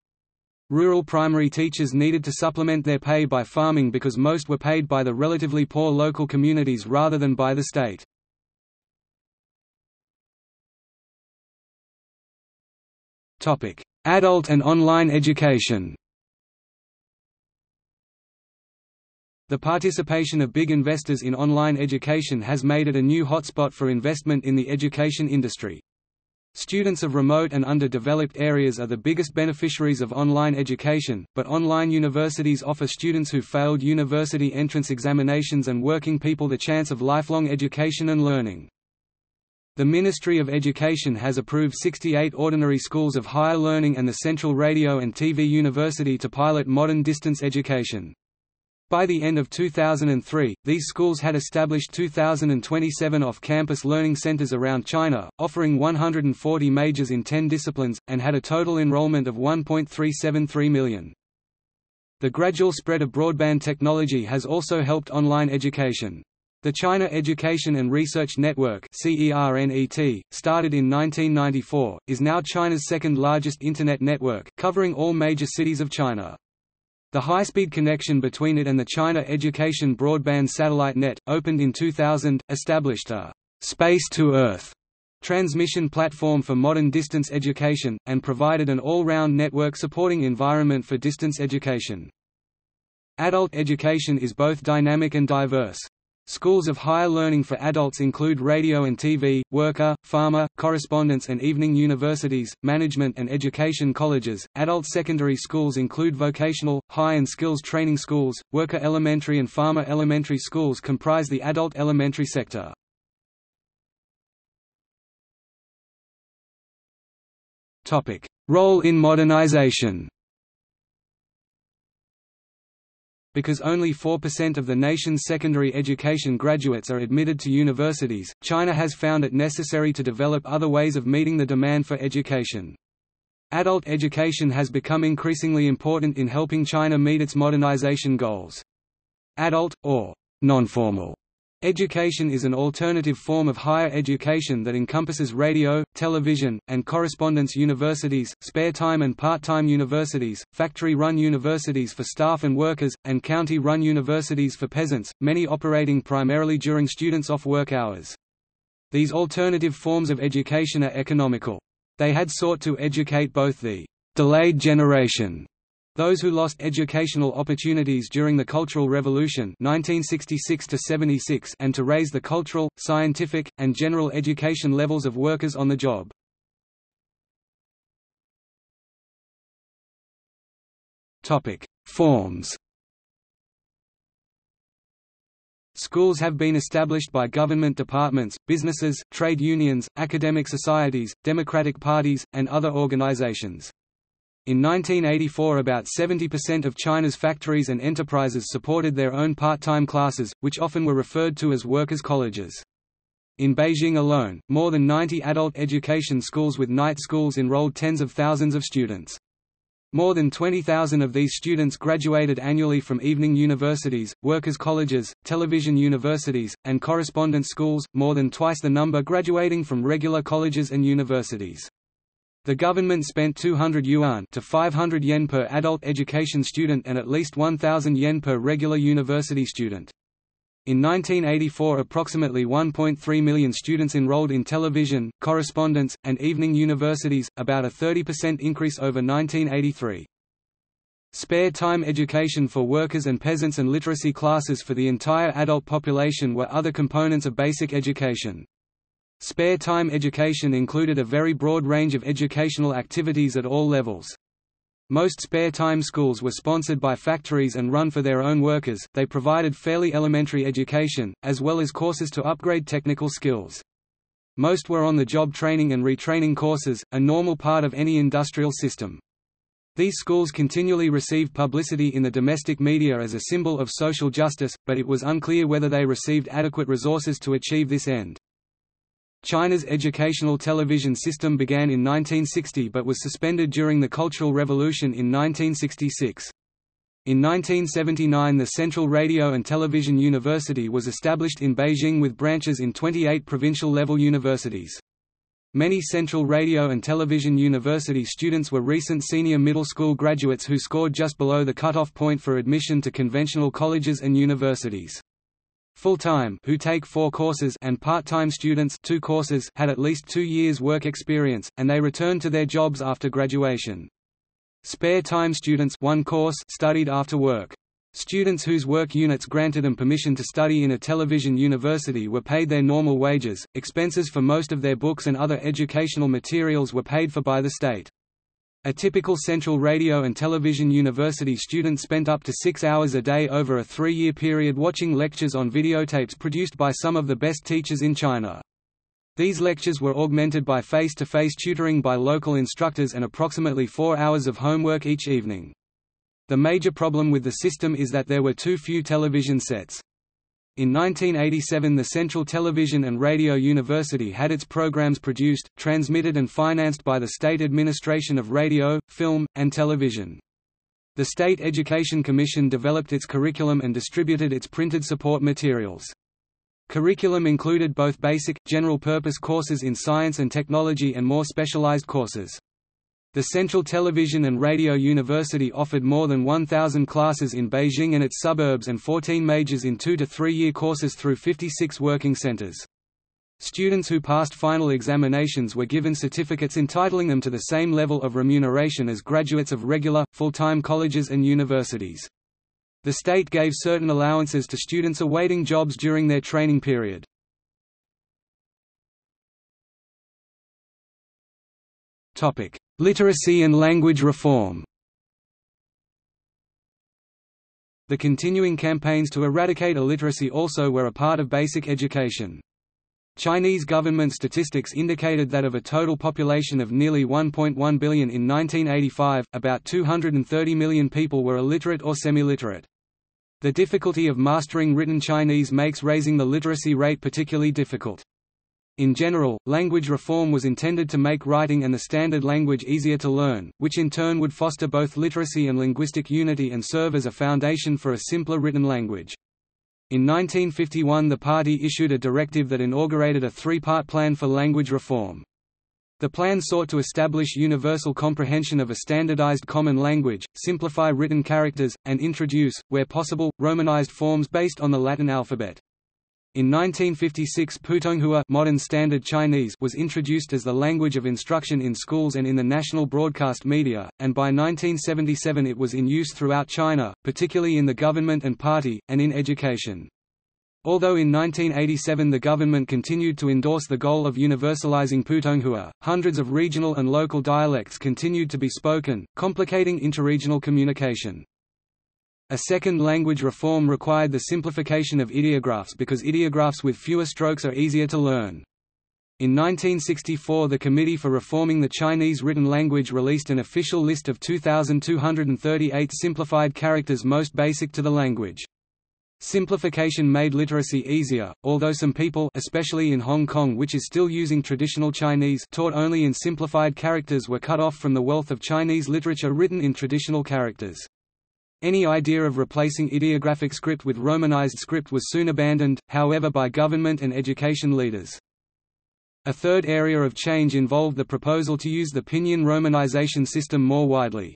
Rural primary teachers needed to supplement their pay by farming because most were paid by the relatively poor local communities rather than by the state. Adult and online education. The participation of big investors in online education has made it a new hotspot for investment in the education industry. Students of remote and underdeveloped areas are the biggest beneficiaries of online education, but online universities offer students who failed university entrance examinations and working people the chance of lifelong education and learning. The Ministry of Education has approved 68 ordinary schools of higher learning and the Central Radio and TV University to pilot modern distance education. By the end of 2003, these schools had established 2,027 off-campus learning centers around China, offering 140 majors in 10 disciplines, and had a total enrollment of 1.373 million. The gradual spread of broadband technology has also helped online education. The China Education and Research Network (CERNET), started in 1994, is now China's second-largest internet network, covering all major cities of China. The high-speed connection between it and the China Education Broadband Satellite Net, opened in 2000, established a «space-to-earth» transmission platform for modern distance education, and provided an all-round network supporting environment for distance education. Adult education is both dynamic and diverse. Schools of higher learning for adults include radio and TV, worker, farmer, correspondence and evening universities, management and education colleges. Adult secondary schools include vocational, high and skills training schools. Worker elementary and farmer elementary schools comprise the adult elementary sector. Topic: Role in modernization. Because only 4% of the nation's secondary education graduates are admitted to universities, China has found it necessary to develop other ways of meeting the demand for education. Adult education has become increasingly important in helping China meet its modernization goals. Adult, or non-formal, education is an alternative form of higher education that encompasses radio, television, and correspondence universities, spare time and part-time universities, factory-run universities for staff and workers, and county-run universities for peasants, many operating primarily during students' off-work hours. These alternative forms of education are economical. They had sought to educate both the delayed generation, those who lost educational opportunities during the Cultural Revolution (1966–76), and to raise the cultural, scientific, and general education levels of workers on the job. Topic: Forms. Schools have been established by government departments, businesses, trade unions, academic societies, democratic parties, and other organizations. In 1984 about 70% of China's factories and enterprises supported their own part-time classes, which often were referred to as workers' colleges. In Beijing alone, more than 90 adult education schools with night schools enrolled tens of thousands of students. More than 20,000 of these students graduated annually from evening universities, workers' colleges, television universities, and correspondence schools, more than twice the number graduating from regular colleges and universities. The government spent 200 yuan to 500 yen per adult education student and at least 1,000 yen per regular university student. In 1984, approximately 1.3 million students enrolled in television, correspondence, and evening universities, about a 30% increase over 1983. Spare time education for workers and peasants and literacy classes for the entire adult population were other components of basic education. Spare time education included a very broad range of educational activities at all levels. Most spare time schools were sponsored by factories and run for their own workers. They provided fairly elementary education, as well as courses to upgrade technical skills. Most were on-the-job training and retraining courses, a normal part of any industrial system. These schools continually received publicity in the domestic media as a symbol of social justice, but it was unclear whether they received adequate resources to achieve this end. China's educational television system began in 1960 but was suspended during the Cultural Revolution in 1966. In 1979, the Central Radio and Television University was established in Beijing with branches in 28 provincial-level universities. Many Central Radio and Television University students were recent senior middle school graduates who scored just below the cutoff point for admission to conventional colleges and universities. Full-time, who take 4 courses, and part-time students, 2 courses, had at least 2 years' work experience, and they returned to their jobs after graduation. Spare-time students, 1 course, studied after work. Students whose work units granted them permission to study in a television university were paid their normal wages. Expenses for most of their books and other educational materials were paid for by the state. A typical Central Radio and Television University student spent up to 6 hours a day over a 3-year period watching lectures on videotapes produced by some of the best teachers in China. These lectures were augmented by face-to-face tutoring by local instructors and approximately 4 hours of homework each evening. The major problem with the system is that there were too few television sets. In 1987, the Central Television and Radio University had its programs produced, transmitted and financed by the state administration of radio, film, and television. The State Education Commission developed its curriculum and distributed its printed support materials. Curriculum included both basic, general-purpose courses in science and technology and more specialized courses. The Central Television and Radio University offered more than 1,000 classes in Beijing and its suburbs and 14 majors in 2- to 3-year courses through 56 working centers. Students who passed final examinations were given certificates entitling them to the same level of remuneration as graduates of regular, full-time colleges and universities. The state gave certain allowances to students awaiting jobs during their training period. Literacy and language reform. The continuing campaigns to eradicate illiteracy also were a part of basic education. Chinese government statistics indicated that of a total population of nearly 1.1 billion in 1985, about 230 million people were illiterate or semi-literate. The difficulty of mastering written Chinese makes raising the literacy rate particularly difficult. In general, language reform was intended to make writing and the standard language easier to learn, which in turn would foster both literacy and linguistic unity and serve as a foundation for a simpler written language. In 1951, the party issued a directive that inaugurated a 3-part plan for language reform. The plan sought to establish universal comprehension of a standardized common language, simplify written characters, and introduce, where possible, romanized forms based on the Latin alphabet. In 1956, Putonghua modern standard Chinese was introduced as the language of instruction in schools and in the national broadcast media, and by 1977 it was in use throughout China, particularly in the government and party, and in education. Although in 1987 the government continued to endorse the goal of universalizing Putonghua, hundreds of regional and local dialects continued to be spoken, complicating interregional communication. A second language reform required the simplification of ideographs because ideographs with fewer strokes are easier to learn. In 1964, the Committee for Reforming the Chinese Written Language released an official list of 2,238 simplified characters most basic to the language. Simplification made literacy easier, although some people, especially in Hong Kong, which is still using traditional Chinese taught only in simplified characters, were cut off from the wealth of Chinese literature written in traditional characters. Any idea of replacing ideographic script with romanized script was soon abandoned, however, by government and education leaders. A third area of change involved the proposal to use the Pinyin romanization system more widely.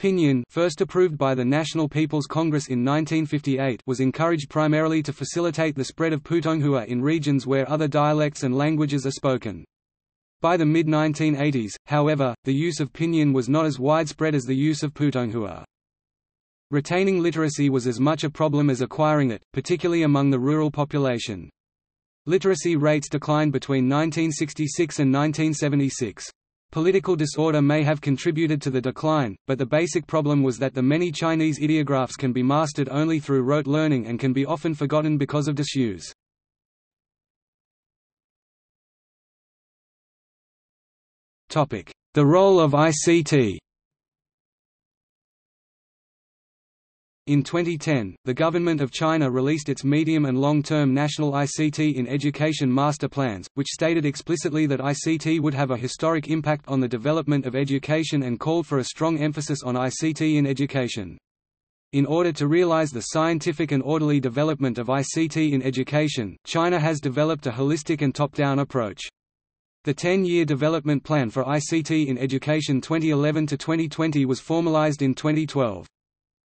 Pinyin, first approved by the National People's Congress in 1958, was encouraged primarily to facilitate the spread of Putonghua in regions where other dialects and languages are spoken. By the mid-1980s, however, the use of Pinyin was not as widespread as the use of Putonghua. Retaining literacy was as much a problem as acquiring it, particularly among the rural population. Literacy rates declined between 1966 and 1976. Political disorder may have contributed to the decline, but the basic problem was that the many Chinese ideographs can be mastered only through rote learning and can be often forgotten because of disuse. The role of ICT. In 2010, the Government of China released its medium- and long-term National ICT in Education Master Plans, which stated explicitly that ICT would have a historic impact on the development of education and called for a strong emphasis on ICT in education. In order to realize the scientific and orderly development of ICT in education, China has developed a holistic and top-down approach. The 10-year development plan for ICT in education 2011 to 2020 was formalized in 2012.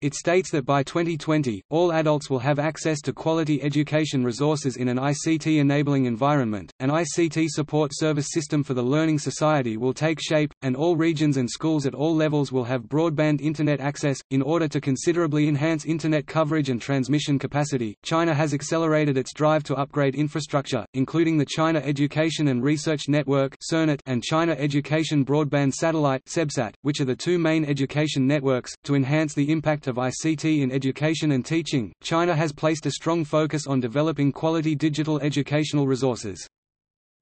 It states that by 2020, all adults will have access to quality education resources in an ICT-enabling environment. An ICT support service system for the learning society will take shape, and all regions and schools at all levels will have broadband internet access. In order to considerably enhance internet coverage and transmission capacity, China has accelerated its drive to upgrade infrastructure, including the China Education and Research Network (CERNET) and China Education Broadband Satellite (CEBSAT), which are the two main education networks, to enhance the impact of ICT in education and teaching. China has placed a strong focus on developing quality digital educational resources.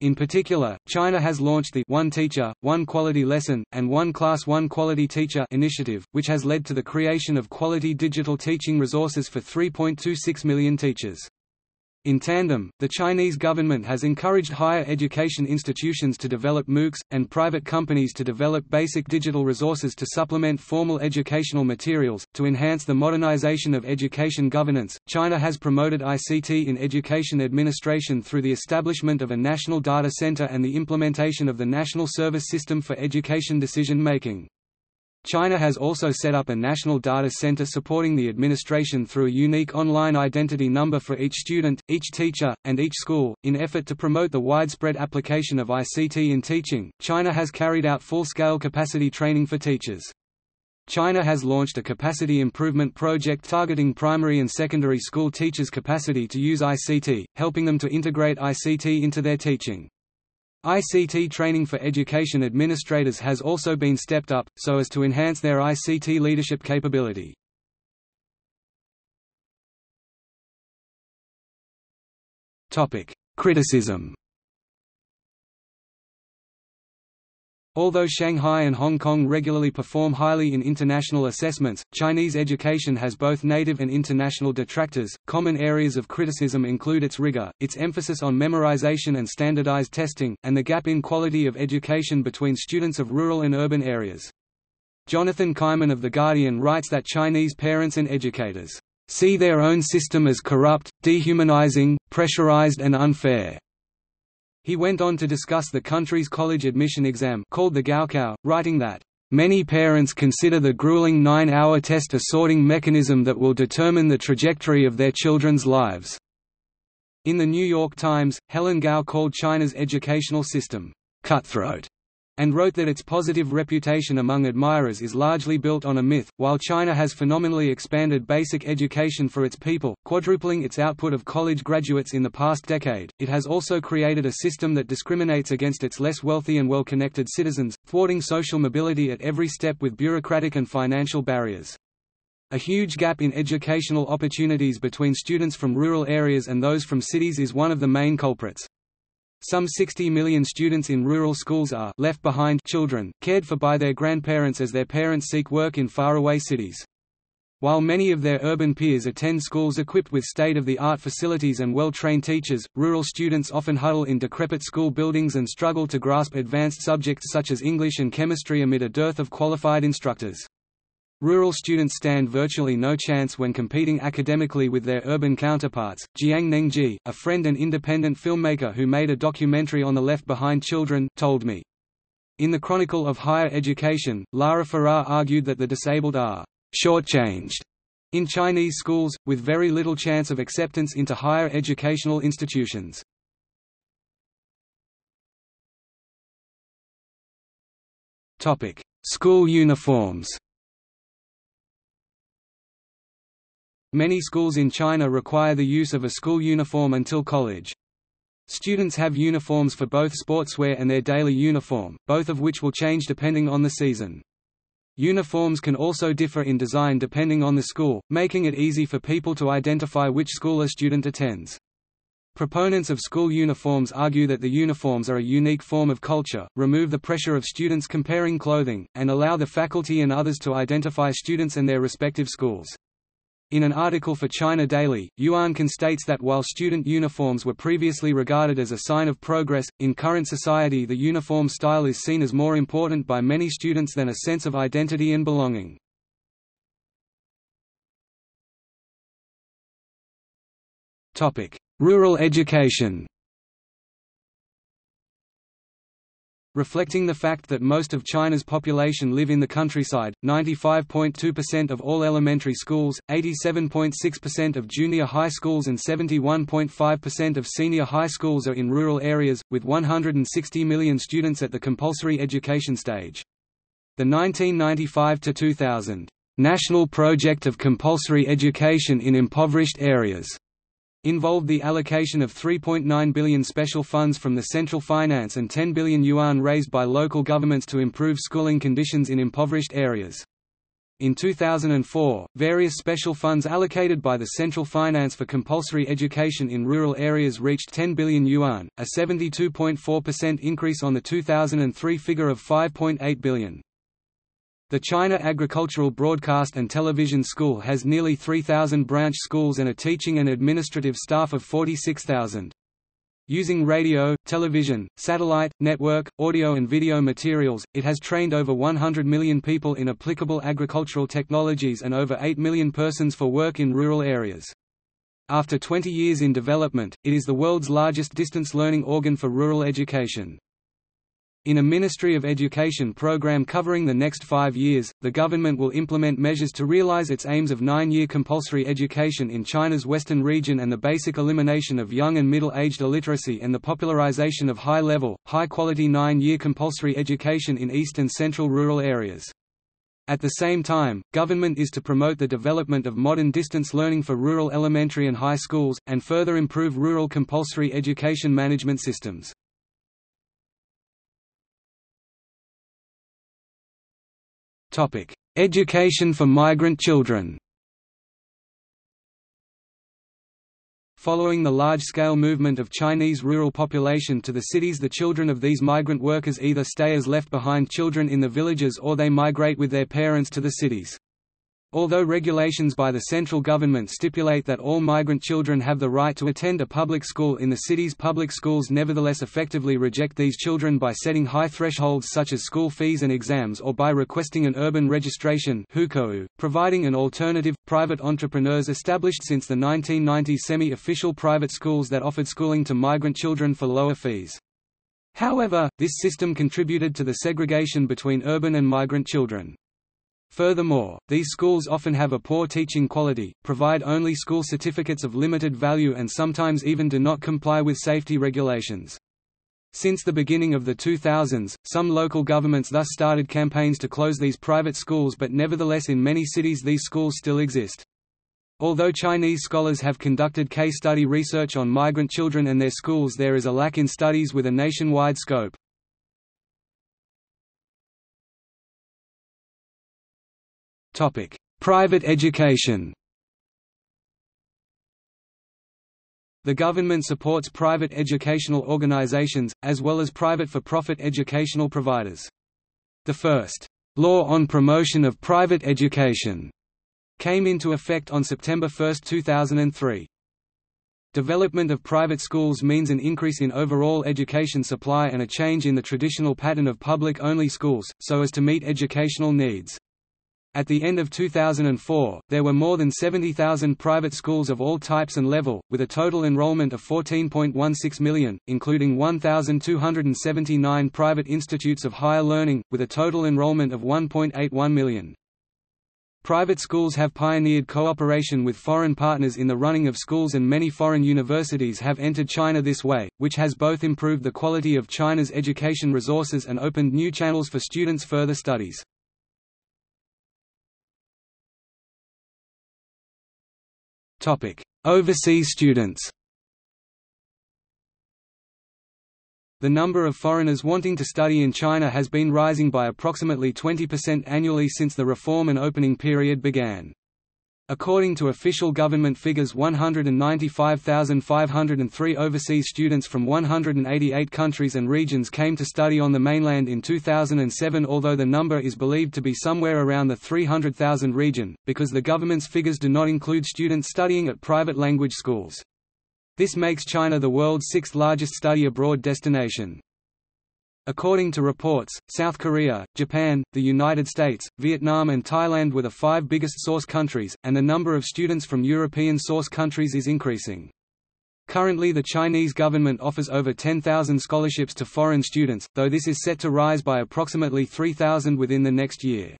In particular, China has launched the One Teacher, One Quality Lesson, and One Class, One Quality Teacher initiative, which has led to the creation of quality digital teaching resources for 3.26 million teachers. In tandem, the Chinese government has encouraged higher education institutions to develop MOOCs, and private companies to develop basic digital resources to supplement formal educational materials. To enhance the modernization of education governance, China has promoted ICT in education administration through the establishment of a national data center and the implementation of the National Service System for Education Decision Making. China has also set up a national data center supporting the administration through a unique online identity number for each student, each teacher, and each school. In effort to promote the widespread application of ICT in teaching, China has carried out full-scale capacity training for teachers. China has launched a capacity improvement project targeting primary and secondary school teachers' capacity to use ICT, helping them to integrate ICT into their teaching. ICT training for education administrators has also been stepped up, so as to enhance their ICT leadership capability. Criticism. Although Shanghai and Hong Kong regularly perform highly in international assessments, Chinese education has both native and international detractors. Common areas of criticism include its rigor, its emphasis on memorization and standardized testing, and the gap in quality of education between students of rural and urban areas. Jonathan Kaiman of The Guardian writes that Chinese parents and educators see their own system as corrupt, dehumanizing, pressurized, and unfair. He went on to discuss the country's college admission exam called the Gaokao, writing that, "Many parents consider the grueling 9-hour test a sorting mechanism that will determine the trajectory of their children's lives." In The New York Times, Helen Gao called China's educational system, "cutthroat," and wrote that its positive reputation among admirers is largely built on a myth. While China has phenomenally expanded basic education for its people, quadrupling its output of college graduates in the past decade, it has also created a system that discriminates against its less wealthy and well-connected citizens, thwarting social mobility at every step with bureaucratic and financial barriers. A huge gap in educational opportunities between students from rural areas and those from cities is one of the main culprits. Some 60 million students in rural schools are left behind children, cared for by their grandparents as their parents seek work in faraway cities. While many of their urban peers attend schools equipped with state-of-the-art facilities and well-trained teachers, rural students often huddle in decrepit school buildings and struggle to grasp advanced subjects such as English and chemistry amid a dearth of qualified instructors. Rural students stand virtually no chance when competing academically with their urban counterparts. Jiang Nengji, a friend and independent filmmaker who made a documentary on the left behind children, told me. In the Chronicle of Higher Education, Lara Farrar argued that the disabled are shortchanged in Chinese schools, with very little chance of acceptance into higher educational institutions. Topic: School uniforms. Many schools in China require the use of a school uniform until college. Students have uniforms for both sportswear and their daily uniform, both of which will change depending on the season. Uniforms can also differ in design depending on the school, making it easy for people to identify which school a student attends. Proponents of school uniforms argue that the uniforms are a unique form of culture, remove the pressure of students comparing clothing, and allow the faculty and others to identify students and their respective schools. In an article for China Daily, Yuanqing states that while student uniforms were previously regarded as a sign of progress, in current society the uniform style is seen as more important by many students than a sense of identity and belonging. Rural education. Reflecting the fact that most of China's population live in the countryside, 95.2% of all elementary schools, 87.6% of junior high schools and 71.5% of senior high schools are in rural areas, with 160 million students at the compulsory education stage. The 1995–2000 National Project of Compulsory Education in Impoverished Areas involved the allocation of 3.9 billion special funds from the central finance and 10 billion yuan raised by local governments to improve schooling conditions in impoverished areas. In 2004, various special funds allocated by the central finance for compulsory education in rural areas reached 10 billion yuan, a 72.4% increase on the 2003 figure of 5.8 billion. The China Agricultural Broadcast and Television School has nearly 3,000 branch schools and a teaching and administrative staff of 46,000. Using radio, television, satellite, network, audio and video materials, it has trained over 100 million people in applicable agricultural technologies and over 8 million persons for work in rural areas. After 20 years in development, it is the world's largest distance learning organ for rural education. In a Ministry of Education program covering the next 5 years, the government will implement measures to realize its aims of 9-year compulsory education in China's western region and the basic elimination of young and middle-aged illiteracy and the popularization of high-level, high-quality 9-year compulsory education in east and central rural areas. At the same time, government is to promote the development of modern distance learning for rural elementary and high schools, and further improve rural compulsory education management systems. Education for migrant children. Following the large-scale movement of Chinese rural population to the cities, the children of these migrant workers either stay as left-behind children in the villages or they migrate with their parents to the cities. Although regulations by the central government stipulate that all migrant children have the right to attend a public school in the cities, public schools nevertheless effectively reject these children by setting high thresholds such as school fees and exams or by requesting an urban registration, providing an alternative. Private entrepreneurs established since the 1990s semi-official private schools that offered schooling to migrant children for lower fees. However, this system contributed to the segregation between urban and migrant children. Furthermore, these schools often have a poor teaching quality, provide only school certificates of limited value and sometimes even do not comply with safety regulations. Since the beginning of the 2000s, some local governments thus started campaigns to close these private schools, but nevertheless in many cities these schools still exist. Although Chinese scholars have conducted case study research on migrant children and their schools, there is a lack in studies with a nationwide scope. Private education. The government supports private educational organizations, as well as private for-profit educational providers. The first law on promotion of private education came into effect on September 1, 2003. Development of private schools means an increase in overall education supply and a change in the traditional pattern of public-only schools, so as to meet educational needs. At the end of 2004, there were more than 70,000 private schools of all types and level, with a total enrollment of 14.16 million, including 1,279 private institutes of higher learning, with a total enrollment of 1.81 million. Private schools have pioneered cooperation with foreign partners in the running of schools, and many foreign universities have entered China this way, which has both improved the quality of China's education resources and opened new channels for students' further studies. Overseas students. The number of foreigners wanting to study in China has been rising by approximately 20% annually since the reform and opening period began. According to official government figures, 195,503 overseas students from 188 countries and regions came to study on the mainland in 2007, although the number is believed to be somewhere around the 300,000 region, because the government's figures do not include students studying at private language schools. This makes China the world's sixth largest study abroad destination. According to reports, South Korea, Japan, the United States, Vietnam and Thailand were the 5 biggest source countries, and the number of students from European source countries is increasing. Currently the Chinese government offers over 10,000 scholarships to foreign students, though this is set to rise by approximately 3,000 within the next year.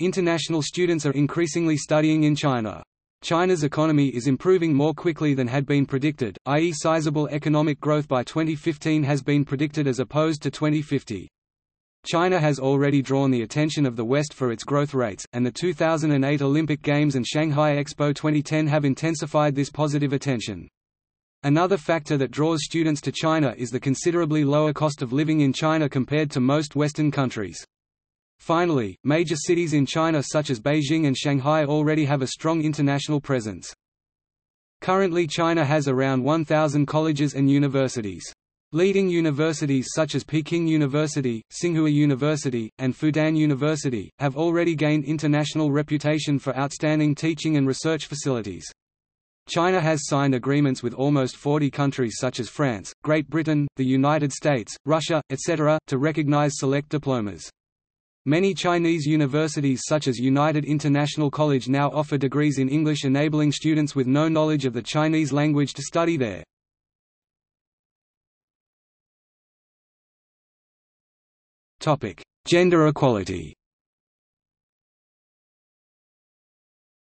International students are increasingly studying in China. China's economy is improving more quickly than had been predicted, i.e. sizable economic growth by 2015 has been predicted as opposed to 2050. China has already drawn the attention of the West for its growth rates, and the 2008 Olympic Games and Shanghai Expo 2010 have intensified this positive attention. Another factor that draws students to China is the considerably lower cost of living in China compared to most Western countries. Finally, major cities in China such as Beijing and Shanghai already have a strong international presence. Currently China has around 1,000 colleges and universities. Leading universities such as Peking University, Tsinghua University, and Fudan University, have already gained international reputation for outstanding teaching and research facilities. China has signed agreements with almost 40 countries such as France, Great Britain, the United States, Russia, etc., to recognize select diplomas. Many Chinese universities such as United International College now offer degrees in English, enabling students with no knowledge of the Chinese language to study there. Gender equality.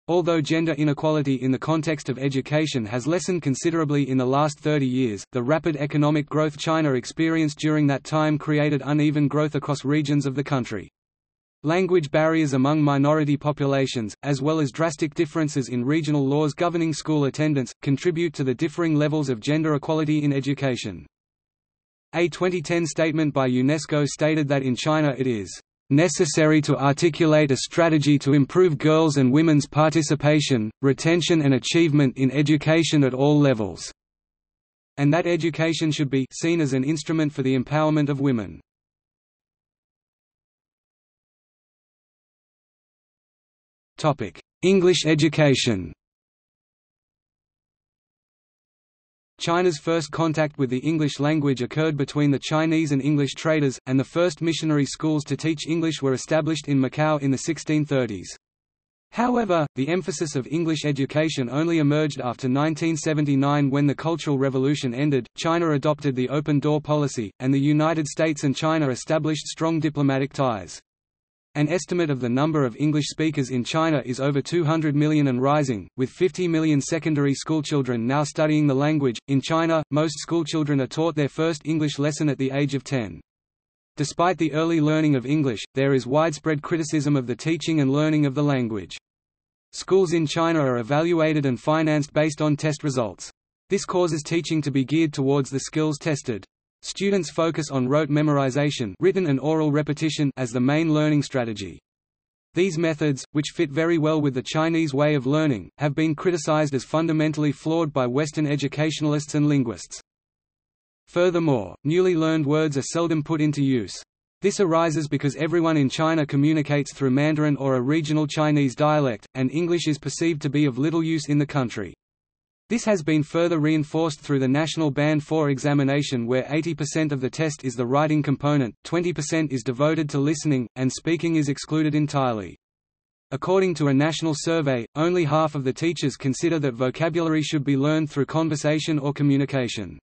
Although gender inequality in the context of education has lessened considerably in the last 30 years, the rapid economic growth China experienced during that time created uneven growth across regions of the country. Language barriers among minority populations, as well as drastic differences in regional laws governing school attendance, contribute to the differing levels of gender equality in education. A 2010 statement by UNESCO stated that in China it is necessary to articulate a strategy to improve girls' and women's participation, retention and achievement in education at all levels, and that education should be seen as an instrument for the empowerment of women. English education. China's first contact with the English language occurred between the Chinese and English traders, and the first missionary schools to teach English were established in Macau in the 1630s. However, the emphasis of English education only emerged after 1979 when the Cultural Revolution ended. China adopted the open-door policy, and the United States and China established strong diplomatic ties. An estimate of the number of English speakers in China is over 200 million and rising, with 50 million secondary schoolchildren now studying the language. In China, most schoolchildren are taught their first English lesson at the age of 10. Despite the early learning of English, there is widespread criticism of the teaching and learning of the language. Schools in China are evaluated and financed based on test results. This causes teaching to be geared towards the skills tested. Students focus on rote memorization, written and oral repetition, as the main learning strategy. These methods, which fit very well with the Chinese way of learning, have been criticized as fundamentally flawed by Western educationalists and linguists. Furthermore, newly learned words are seldom put into use. This arises because everyone in China communicates through Mandarin or a regional Chinese dialect, and English is perceived to be of little use in the country. This has been further reinforced through the national Band 4 examination, where 80% of the test is the writing component, 20% is devoted to listening, and speaking is excluded entirely. According to a national survey, only half of the teachers consider that vocabulary should be learned through conversation or communication.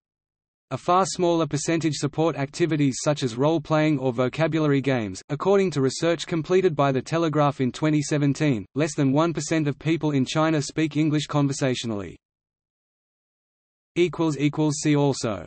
A far smaller percentage support activities such as role-playing or vocabulary games. According to research completed by The Telegraph in 2017, less than 1% of people in China speak English conversationally. See also